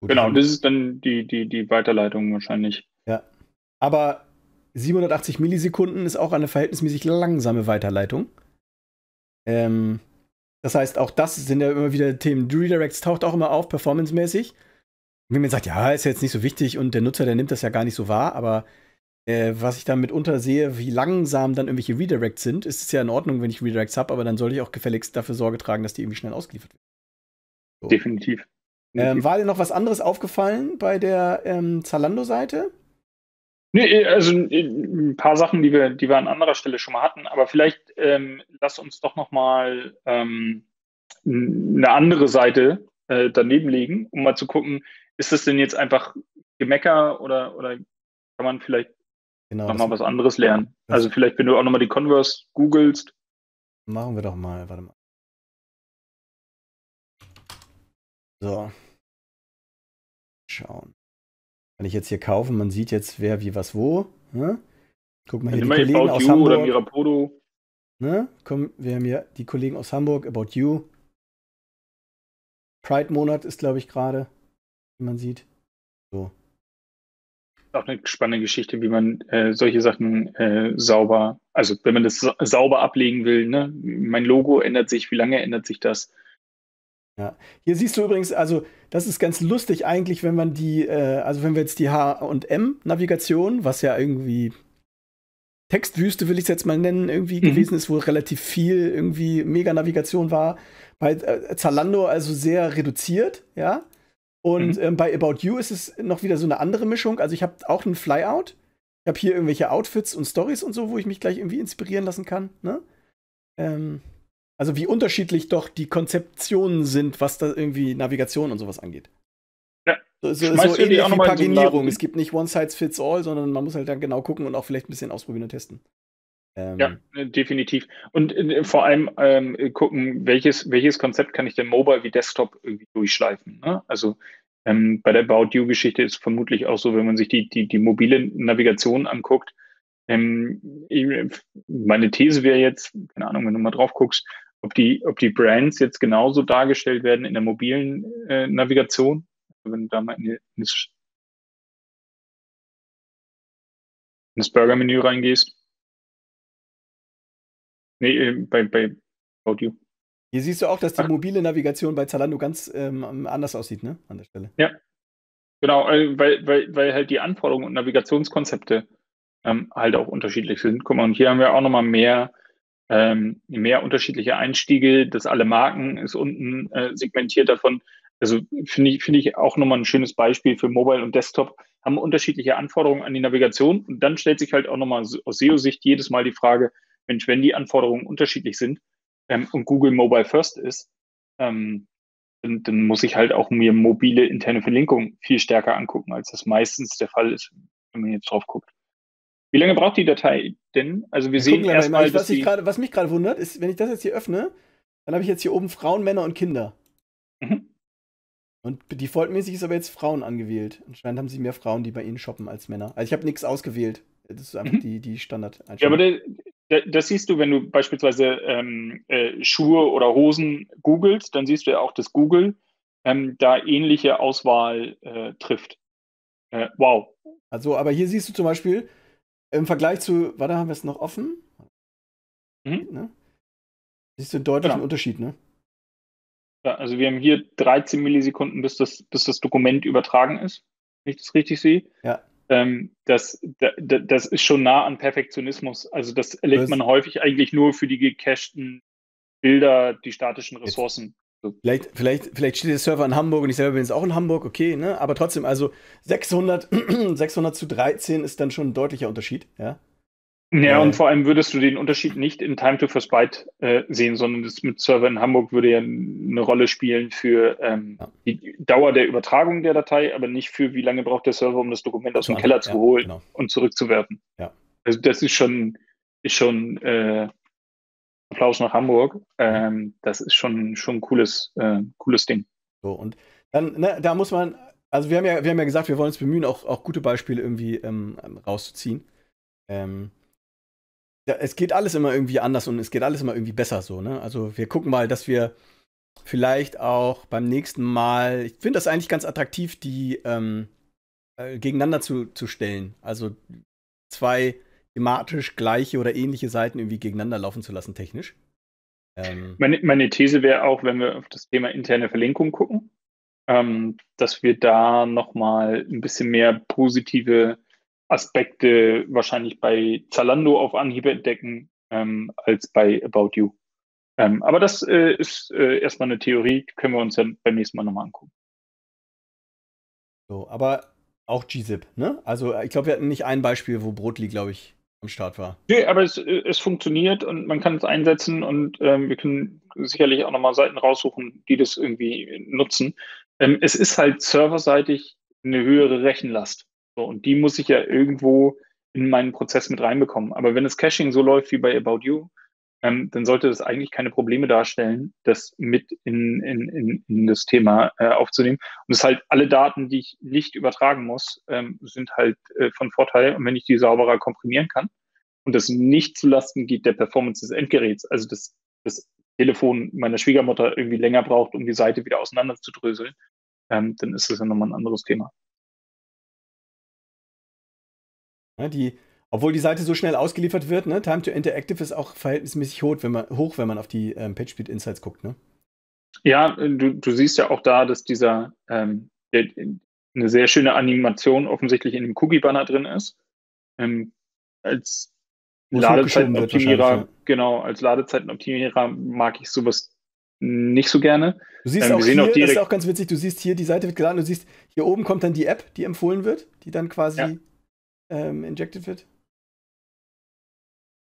Gut, genau, das ist dann die Weiterleitung wahrscheinlich. Ja, aber 780 Millisekunden ist auch eine verhältnismäßig langsame Weiterleitung. Das heißt, auch das sind ja immer wieder Themen. Redirects taucht auch immer auf, performancemäßig. Wenn man sagt, ja, ist ja jetzt nicht so wichtig und der Nutzer, der nimmt das ja gar nicht so wahr, aber was ich dann mitunter sehe, wie langsam dann irgendwelche Redirects sind, ist es ja in Ordnung, wenn ich Redirects habe, aber dann sollte ich auch gefälligst dafür Sorge tragen, dass die irgendwie schnell ausgeliefert werden. So. Definitiv. War dir noch was anderes aufgefallen bei der Zalando-Seite? Nee, also ein paar Sachen, die wir an anderer Stelle schon mal hatten, aber vielleicht lass uns doch noch mal eine andere Seite daneben legen, um mal zu gucken, ist das denn jetzt einfach Gemecker oder kann man vielleicht nochmal was anderes lernen? Also vielleicht, wenn du auch nochmal die Converse googelst. Machen wir doch mal, warte mal. So. Schauen. Kann ich jetzt hier kaufen? Man sieht jetzt, wer, wie, was, wo. Ne? Guck mal hier, die Kollegen aus Hamburg. Oder Mirapodo. Ne? Komm, wir haben hier die Kollegen aus Hamburg, About You. Pride-Monat ist, glaube ich, gerade, wie man sieht. So. Auch eine spannende Geschichte, wie man solche Sachen sauber, also wenn man das sauber ablegen will, ne? Mein Logo ändert sich, wie lange ändert sich das? Ja. Hier siehst du übrigens, also das ist ganz lustig eigentlich, wenn man wenn wir jetzt die H&M-Navigation, was ja irgendwie Textwüste, will ich es jetzt mal nennen, irgendwie gewesen ist, wo relativ viel irgendwie Mega-Navigation war. Bei Zalando also sehr reduziert, ja. Und bei About You ist es noch wieder so eine andere Mischung. Also ich habe auch einen Flyout. Ich habe hier irgendwelche Outfits und Stories und so, wo ich mich gleich irgendwie inspirieren lassen kann, ne? Also wie unterschiedlich doch die Konzeptionen sind, was da irgendwie Navigation und sowas angeht. Ja. So ähnlich wie Paginierung. Es gibt nicht One Size Fits All, sondern man muss halt dann genau gucken und auch vielleicht ein bisschen ausprobieren und testen. Ja, definitiv. Und vor allem gucken, welches Konzept kann ich denn mobile wie Desktop irgendwie durchschleifen, ne? Also bei der About You-Geschichte ist vermutlich auch so, wenn man sich die mobile Navigation anguckt. Meine These wäre jetzt, keine Ahnung, wenn du mal drauf guckst, ob die Brands jetzt genauso dargestellt werden in der mobilen Navigation. Wenn du da mal in das Burger-Menü reingehst. Nee, bei About You. Hier siehst du auch, dass die mobile Navigation bei Zalando ganz anders aussieht, ne? An der Stelle. Ja, genau, weil halt die Anforderungen und Navigationskonzepte halt auch unterschiedlich sind. Guck mal, und hier haben wir auch nochmal mehr unterschiedliche Einstiege, dass alle Marken ist unten segmentiert davon. Also finde ich auch nochmal ein schönes Beispiel für Mobile und Desktop, haben unterschiedliche Anforderungen an die Navigation und dann stellt sich halt auch nochmal aus SEO-Sicht jedes Mal die Frage, Mensch, wenn die Anforderungen unterschiedlich sind und Google Mobile First ist, dann muss ich halt auch mir mobile interne Verlinkung viel stärker angucken, als das meistens der Fall ist, wenn man jetzt drauf guckt. Wie lange braucht die Datei denn? Also wir sehen erstmal, was mich gerade wundert, ist, wenn ich das jetzt hier öffne, dann habe ich jetzt hier oben Frauen, Männer und Kinder. Mhm. Und defaultmäßig ist aber jetzt Frauen angewählt. Anscheinend haben sie mehr Frauen, die bei ihnen shoppen, als Männer. Also ich habe nichts ausgewählt. Das ist einfach die Standard-Einstellung. Ja, aber das siehst du, wenn du beispielsweise Schuhe oder Hosen googelst, dann siehst du ja auch, dass Google da ähnliche Auswahl trifft. Wow. Also, aber hier siehst du zum Beispiel im Vergleich zu, warte, haben wir es noch offen? Ne? Siehst du einen deutlichen Unterschied, ne? Ja, also wir haben hier 13 Millisekunden, bis das Dokument übertragen ist, wenn ich das richtig sehe. Ja. Das ist schon nah an Perfektionismus. Also das erlebt man häufig eigentlich nur für die gecachten Bilder, die statischen Ressourcen. Vielleicht steht der Server in Hamburg und ich selber bin jetzt auch in Hamburg, okay, ne? Aber trotzdem, also 600 zu 13 ist dann schon ein deutlicher Unterschied, ja? Ja, und vor allem würdest du den Unterschied nicht in Time to First Byte sehen, sondern das mit Server in Hamburg würde ja eine Rolle spielen für die Dauer der Übertragung der Datei, aber nicht für, wie lange braucht der Server, um das Dokument aus dem Keller zu holen und zurückzuwerfen. Ja. Also das ist schon Applaus nach Hamburg. Das ist schon ein cooles Ding. So, und dann, ne, da muss man, also wir haben ja gesagt, wir wollen uns bemühen, auch gute Beispiele irgendwie rauszuziehen. Ja, es geht alles immer irgendwie anders und es geht alles immer irgendwie besser so, ne? Also wir gucken mal, dass wir vielleicht auch beim nächsten Mal, ich finde das eigentlich ganz attraktiv, die gegeneinander zu stellen. Also zwei thematisch gleiche oder ähnliche Seiten irgendwie gegeneinander laufen zu lassen, technisch. Meine These wäre auch, wenn wir auf das Thema interne Verlinkung gucken, dass wir da nochmal ein bisschen mehr positive Aspekte wahrscheinlich bei Zalando auf Anhieb entdecken als bei About You. Aber das ist erstmal eine Theorie, können wir uns dann beim nächsten Mal nochmal angucken. So, aber auch GZIP, ne? Also ich glaube, wir hatten nicht ein Beispiel, wo Brotli, glaube ich, am Start war. Nee, aber es funktioniert und man kann es einsetzen und wir können sicherlich auch nochmal Seiten raussuchen, die das irgendwie nutzen. Es ist halt serverseitig eine höhere Rechenlast. So, und die muss ich ja irgendwo in meinen Prozess mit reinbekommen. Aber wenn das Caching so läuft wie bei About You, dann sollte das eigentlich keine Probleme darstellen, das mit in das Thema aufzunehmen. Und es ist halt, alle Daten, die ich nicht übertragen muss, sind halt von Vorteil. Und wenn ich die sauberer komprimieren kann und das nicht zulasten geht der Performance des Endgeräts, also dass das Telefon meiner Schwiegermutter irgendwie länger braucht, um die Seite wieder auseinanderzudröseln, dann ist das ja nochmal ein anderes Thema. Obwohl die Seite so schnell ausgeliefert wird, ne, Time to Interactive ist auch verhältnismäßig hoch, wenn man auf die PageSpeed Insights guckt. Ne? Ja, du siehst ja auch da, dass eine sehr schöne Animation offensichtlich in dem Cookie-Banner drin ist. Als Ladezeitenoptimierer, genau, als Ladezeitenoptimierer mag ich sowas nicht so gerne. Du siehst auch hier, das ist auch ganz witzig, du siehst hier, die Seite wird geladen, du siehst, hier oben kommt dann die App, die empfohlen wird, die dann quasi injected wird.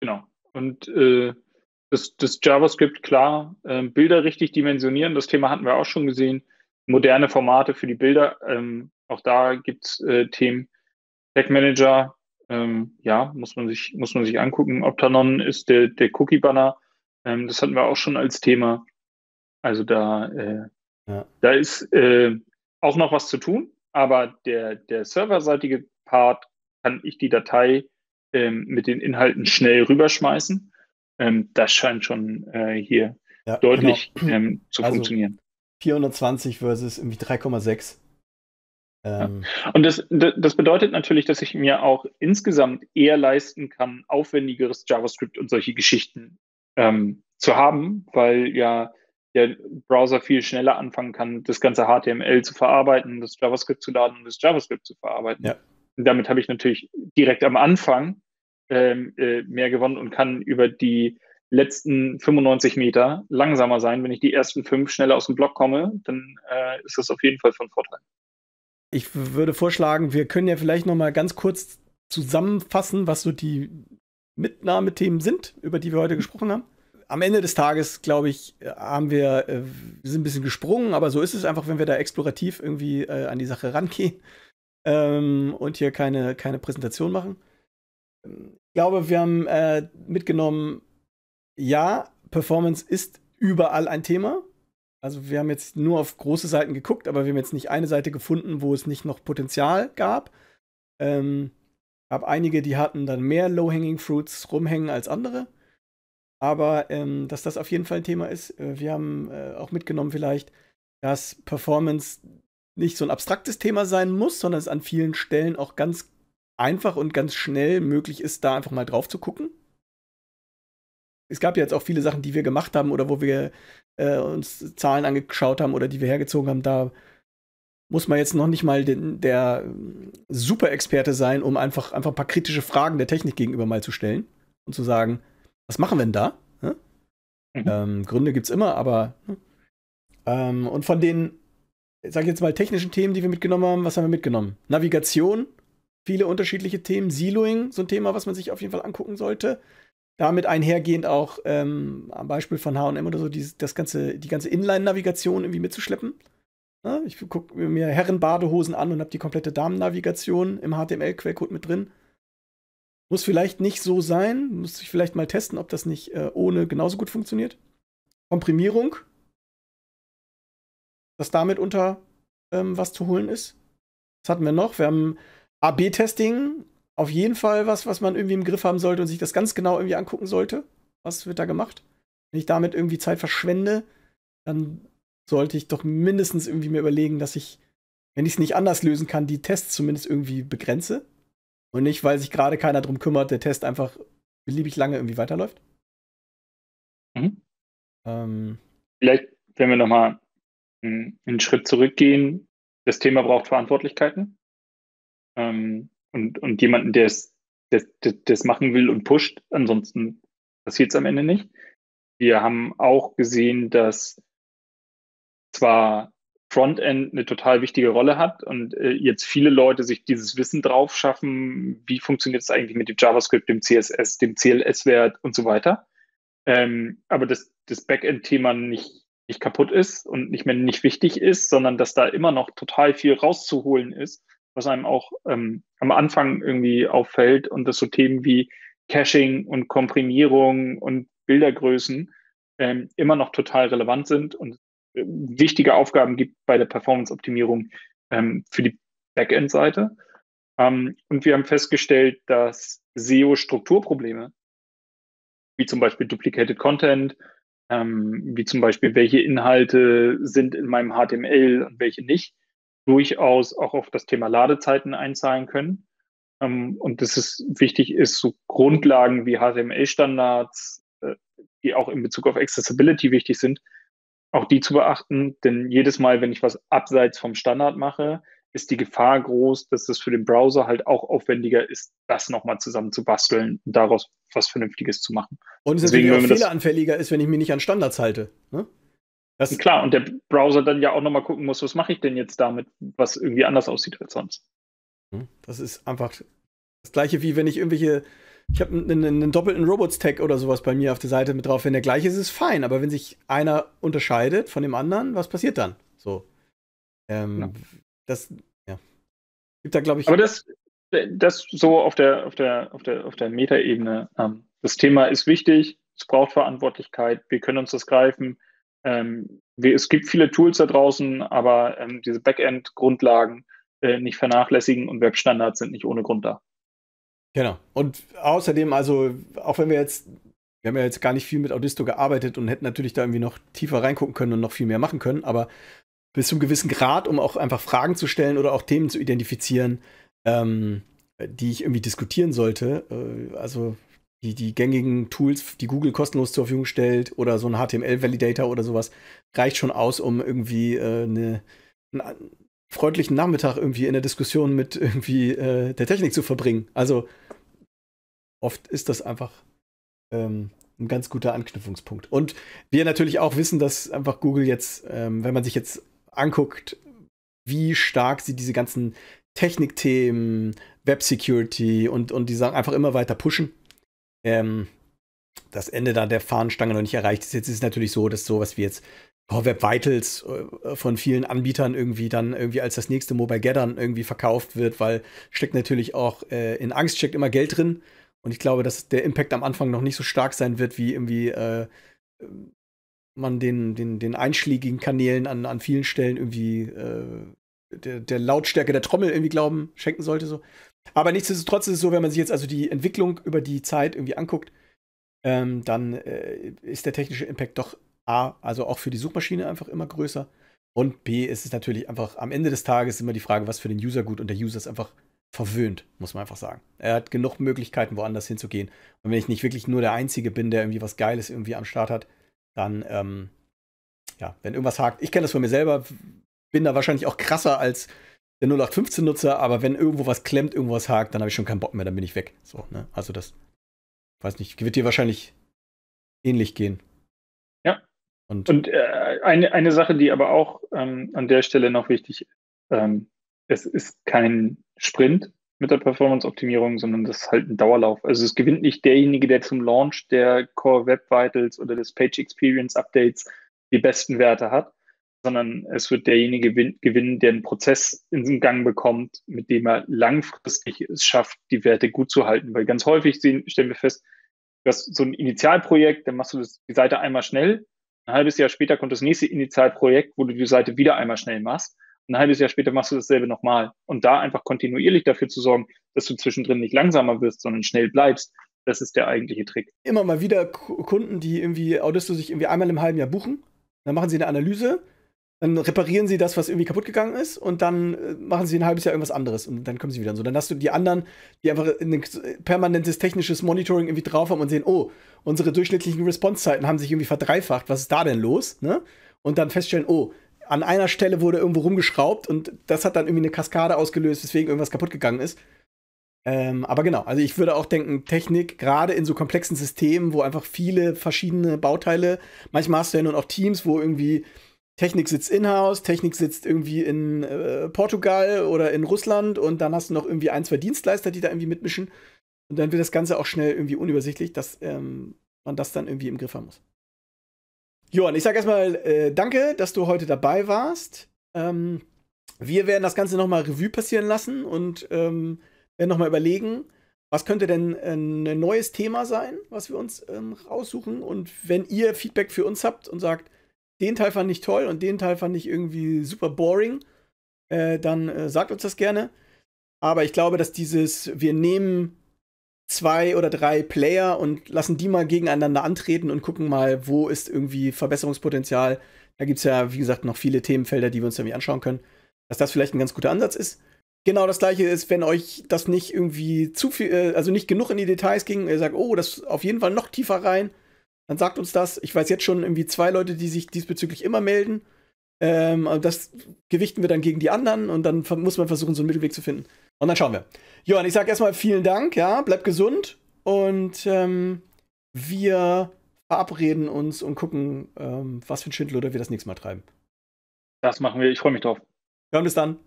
Genau. Und das JavaScript, klar, Bilder richtig dimensionieren, das Thema hatten wir auch schon gesehen. Moderne Formate für die Bilder, auch da gibt es Themen. Tag Manager, ja, muss man sich angucken. Optanon ist der Cookie-Banner, das hatten wir auch schon als Thema. Also da ist auch noch was zu tun, aber der serverseitige Part kann ich die Datei mit den Inhalten schnell rüberschmeißen. Das scheint schon hier deutlich zu funktionieren. 420 versus irgendwie 3,6. Ja. Und das bedeutet natürlich, dass ich mir auch insgesamt eher leisten kann, aufwendigeres JavaScript und solche Geschichten zu haben, weil ja der Browser viel schneller anfangen kann, das ganze HTML zu verarbeiten, das JavaScript zu laden und das JavaScript zu verarbeiten. Ja. Damit habe ich natürlich direkt am Anfang mehr gewonnen und kann über die letzten 95 Meter langsamer sein. Wenn ich die ersten 5 schneller aus dem Block komme, dann ist das auf jeden Fall von Vorteil. Ich würde vorschlagen, wir können ja vielleicht noch mal ganz kurz zusammenfassen, was so die Mitnahmethemen sind, über die wir heute gesprochen haben. Am Ende des Tages, glaube ich, wir sind ein bisschen gesprungen, aber so ist es einfach, wenn wir da explorativ irgendwie an die Sache rangehen. Und hier keine Präsentation machen. Ich glaube, wir haben mitgenommen, ja, Performance ist überall ein Thema. Also wir haben jetzt nur auf große Seiten geguckt, aber wir haben jetzt nicht eine Seite gefunden, wo es nicht noch Potenzial gab. Gab einige, die hatten dann mehr Low-Hanging Fruits rumhängen als andere. Aber dass das auf jeden Fall ein Thema ist. Wir haben auch mitgenommen vielleicht, dass Performance nicht so ein abstraktes Thema sein muss, sondern es an vielen Stellen auch ganz einfach und ganz schnell möglich ist, da einfach mal drauf zu gucken. es gab ja jetzt auch viele Sachen, die wir gemacht haben oder wo wir uns Zahlen angeschaut haben oder die wir hergezogen haben, da muss man jetzt noch nicht mal der Superexperte sein, um einfach ein paar kritische Fragen der Technik gegenüber mal zu stellen und zu sagen, was machen wir denn da? Ne? Mhm. Gründe gibt es immer, aber und von den, sag ich jetzt mal, technischen Themen, die wir mitgenommen haben, was haben wir mitgenommen? Navigation, viele unterschiedliche Themen, Siloing, so ein Thema, was man sich auf jeden Fall angucken sollte. Damit einhergehend auch am Beispiel von H&M oder so die ganze Inline-Navigation irgendwie mitzuschleppen. Ja, ich gucke mir Herren-Badehosen an und habe die komplette Damen-Navigation im HTML-Quellcode mit drin. Muss vielleicht nicht so sein. Muss ich vielleicht mal testen, ob das nicht ohne genauso gut funktioniert. Komprimierung. Dass damit unter was zu holen ist. Was hatten wir noch? Wir haben AB-Testing. Auf jeden Fall was man irgendwie im Griff haben sollte und sich das ganz genau irgendwie angucken sollte. Was wird da gemacht? Wenn ich damit irgendwie Zeit verschwende, dann sollte ich doch mindestens irgendwie mir überlegen, dass ich, wenn ich es nicht anders lösen kann, die Tests zumindest irgendwie begrenze. Und nicht, weil sich gerade keiner drum kümmert, der Test einfach beliebig lange irgendwie weiterläuft. Mhm. Vielleicht, wenn wir nochmal einen Schritt zurückgehen, das Thema braucht Verantwortlichkeiten. Und jemanden, der es machen will und pusht, ansonsten passiert es am Ende nicht. Wir haben auch gesehen, dass zwar Frontend eine total wichtige Rolle hat und jetzt viele Leute sich dieses Wissen drauf schaffen, wie funktioniert es eigentlich mit dem JavaScript, dem CSS, dem CLS-Wert und so weiter. Aber dass das Backend-Thema nicht kaputt ist und nicht wichtig ist, sondern dass da immer noch total viel rauszuholen ist, was einem auch am Anfang irgendwie auffällt und dass so Themen wie Caching und Komprimierung und Bildergrößen immer noch total relevant sind und wichtige Aufgaben gibt bei der Performance-Optimierung für die Backend-Seite. Und wir haben festgestellt, dass SEO-Strukturprobleme, wie zum Beispiel Duplicated Content, wie zum Beispiel welche Inhalte sind in meinem HTML und welche nicht, durchaus auch auf das Thema Ladezeiten einzahlen können. Und dass es wichtig ist, so Grundlagen wie HTML-Standards, die auch in Bezug auf Accessibility wichtig sind, auch die zu beachten. Denn jedes Mal, wenn ich was abseits vom Standard mache, ist die Gefahr groß, dass es für den Browser halt auch aufwendiger ist, das nochmal zusammen zu basteln und daraus was Vernünftiges zu machen. Und es deswegen, natürlich auch fehleranfälliger ist, wenn ich mich nicht an Standards halte. Ne? Das klar, und der Browser dann ja auch nochmal gucken muss, was mache ich denn jetzt damit, was irgendwie anders aussieht als sonst. Das ist einfach das Gleiche, wie wenn ich ich habe einen doppelten Robots-Tag oder sowas bei mir auf der Seite mit drauf. Wenn der gleiche ist, ist fein, aber wenn sich einer unterscheidet von dem anderen, was passiert dann? So. Das, ja. Gibt da, glaube ich. Aber das so auf der Meta-Ebene. Das Thema ist wichtig, es braucht Verantwortlichkeit, wir können uns das greifen. Es gibt viele Tools da draußen, aber diese Backend-Grundlagen nicht vernachlässigen und Webstandards sind nicht ohne Grund da. Genau. Und außerdem, also auch wenn wir haben ja jetzt gar nicht viel mit Audisto gearbeitet und hätten natürlich da irgendwie noch tiefer reingucken können und noch viel mehr machen können, aber bis zu einem gewissen Grad, um auch einfach Fragen zu stellen oder auch Themen zu identifizieren, die ich irgendwie diskutieren sollte, also die gängigen Tools, die Google kostenlos zur Verfügung stellt oder so ein HTML Validator oder sowas, reicht schon aus, um irgendwie einen freundlichen Nachmittag irgendwie in der Diskussion mit irgendwie der Technik zu verbringen. Also oft ist das einfach ein ganz guter Anknüpfungspunkt. Und wir natürlich auch wissen, dass einfach Google jetzt, wenn man sich jetzt anguckt, wie stark sie diese ganzen Technikthemen, Web-Security und die Sachen einfach immer weiter pushen, das Ende da der Fahnenstange noch nicht erreicht ist. Jetzt ist es natürlich so, dass sowas wie jetzt Core Web Vitals von vielen Anbietern irgendwie dann irgendwie als das nächste Mobile Gathering irgendwie verkauft wird, weil steckt natürlich auch in Angst steckt immer Geld drin. Und ich glaube, dass der Impact am Anfang noch nicht so stark sein wird, wie irgendwie man den einschlägigen Kanälen an vielen Stellen irgendwie der Lautstärke der Trommel irgendwie Glauben schenken sollte so. Aber nichtsdestotrotz ist es so, wenn man sich jetzt also die Entwicklung über die Zeit irgendwie anguckt, dann ist der technische Impact doch A, also auch für die Suchmaschine einfach immer größer und B, ist es natürlich einfach am Ende des Tages immer die Frage, was für den User gut und der User ist einfach verwöhnt, muss man einfach sagen. Er hat genug Möglichkeiten, woanders hinzugehen. Und wenn ich nicht wirklich nur der Einzige bin, der irgendwie was Geiles irgendwie am Start hat, dann, ja, wenn irgendwas hakt, ich kenne das von mir selber, bin da wahrscheinlich auch krasser als der 0815-Nutzer, aber wenn irgendwo was klemmt, irgendwo was hakt, dann habe ich schon keinen Bock mehr, dann bin ich weg. So, ne? Also das, weiß nicht, wird dir wahrscheinlich ähnlich gehen. Ja. Und eine Sache, die aber auch an der Stelle noch wichtig ist, es ist kein Sprint mit der Performance-Optimierung, sondern das ist halt ein Dauerlauf. Also es gewinnt nicht derjenige, der zum Launch der Core Web Vitals oder des Page Experience Updates die besten Werte hat, sondern es wird derjenige gewinnen, der einen Prozess in den Gang bekommt, mit dem er langfristig es schafft, die Werte gut zu halten. Weil ganz häufig stellen wir fest, du hast so ein Initialprojekt, dann machst du die Seite einmal schnell, ein halbes Jahr später kommt das nächste Initialprojekt, wo du die Seite wieder einmal schnell machst. Ein halbes Jahr später machst du dasselbe nochmal. Und da einfach kontinuierlich dafür zu sorgen, dass du zwischendrin nicht langsamer wirst, sondern schnell bleibst, das ist der eigentliche Trick. Immer mal wieder Kunden, die irgendwie Audisto sich irgendwie einmal im halben Jahr buchen, dann machen sie eine Analyse, dann reparieren sie das, was irgendwie kaputt gegangen ist, und dann machen sie ein halbes Jahr irgendwas anderes und dann kommen sie wieder. Und so, dann hast du die anderen, die einfach ein permanentes technisches Monitoring irgendwie drauf haben und sehen, oh, unsere durchschnittlichen Responsezeiten haben sich irgendwie verdreifacht, was ist da denn los? Ne? Und dann feststellen, oh, an einer Stelle wurde irgendwo rumgeschraubt und das hat dann irgendwie eine Kaskade ausgelöst, weswegen irgendwas kaputt gegangen ist. Aber genau, also ich würde auch denken, Technik, gerade in so komplexen Systemen, wo einfach viele verschiedene Bauteile, manchmal hast du ja nun auch Teams, wo irgendwie Technik sitzt in-house, Technik sitzt irgendwie in Portugal oder in Russland und dann hast du noch irgendwie ein, zwei Dienstleister, die da irgendwie mitmischen und dann wird das Ganze auch schnell irgendwie unübersichtlich, dass man das dann irgendwie im Griff haben muss. Johann, ich sage erstmal danke, dass du heute dabei warst. Wir werden das Ganze nochmal Revue passieren lassen und werden nochmal überlegen, was könnte denn ein neues Thema sein, was wir uns raussuchen. Und wenn ihr Feedback für uns habt und sagt, den Teil fand ich toll und den Teil fand ich irgendwie super boring, dann sagt uns das gerne. Aber ich glaube, dass dieses, wir nehmen 2 oder 3 Player und lassen die mal gegeneinander antreten und gucken mal, wo ist irgendwie Verbesserungspotenzial. Da gibt es ja, wie gesagt, noch viele Themenfelder, die wir uns irgendwie anschauen können. Dass das vielleicht ein ganz guter Ansatz ist. Genau das Gleiche ist, wenn euch das nicht irgendwie zu viel, also nicht genug in die Details ging, ihr sagt, oh, das auf jeden Fall noch tiefer rein, dann sagt uns das. Ich weiß jetzt schon irgendwie 2 Leute, die sich diesbezüglich immer melden. Das gewichten wir dann gegen die anderen und dann muss man versuchen, so einen Mittelweg zu finden. Und dann schauen wir. Johann, ich sage erstmal vielen Dank, ja, bleib gesund und wir verabreden uns und gucken, was für ein Schindluder wir das nächste Mal treiben. Das machen wir, ich freue mich drauf. Ja, und bis dann.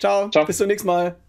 Ciao, bis zum nächsten Mal.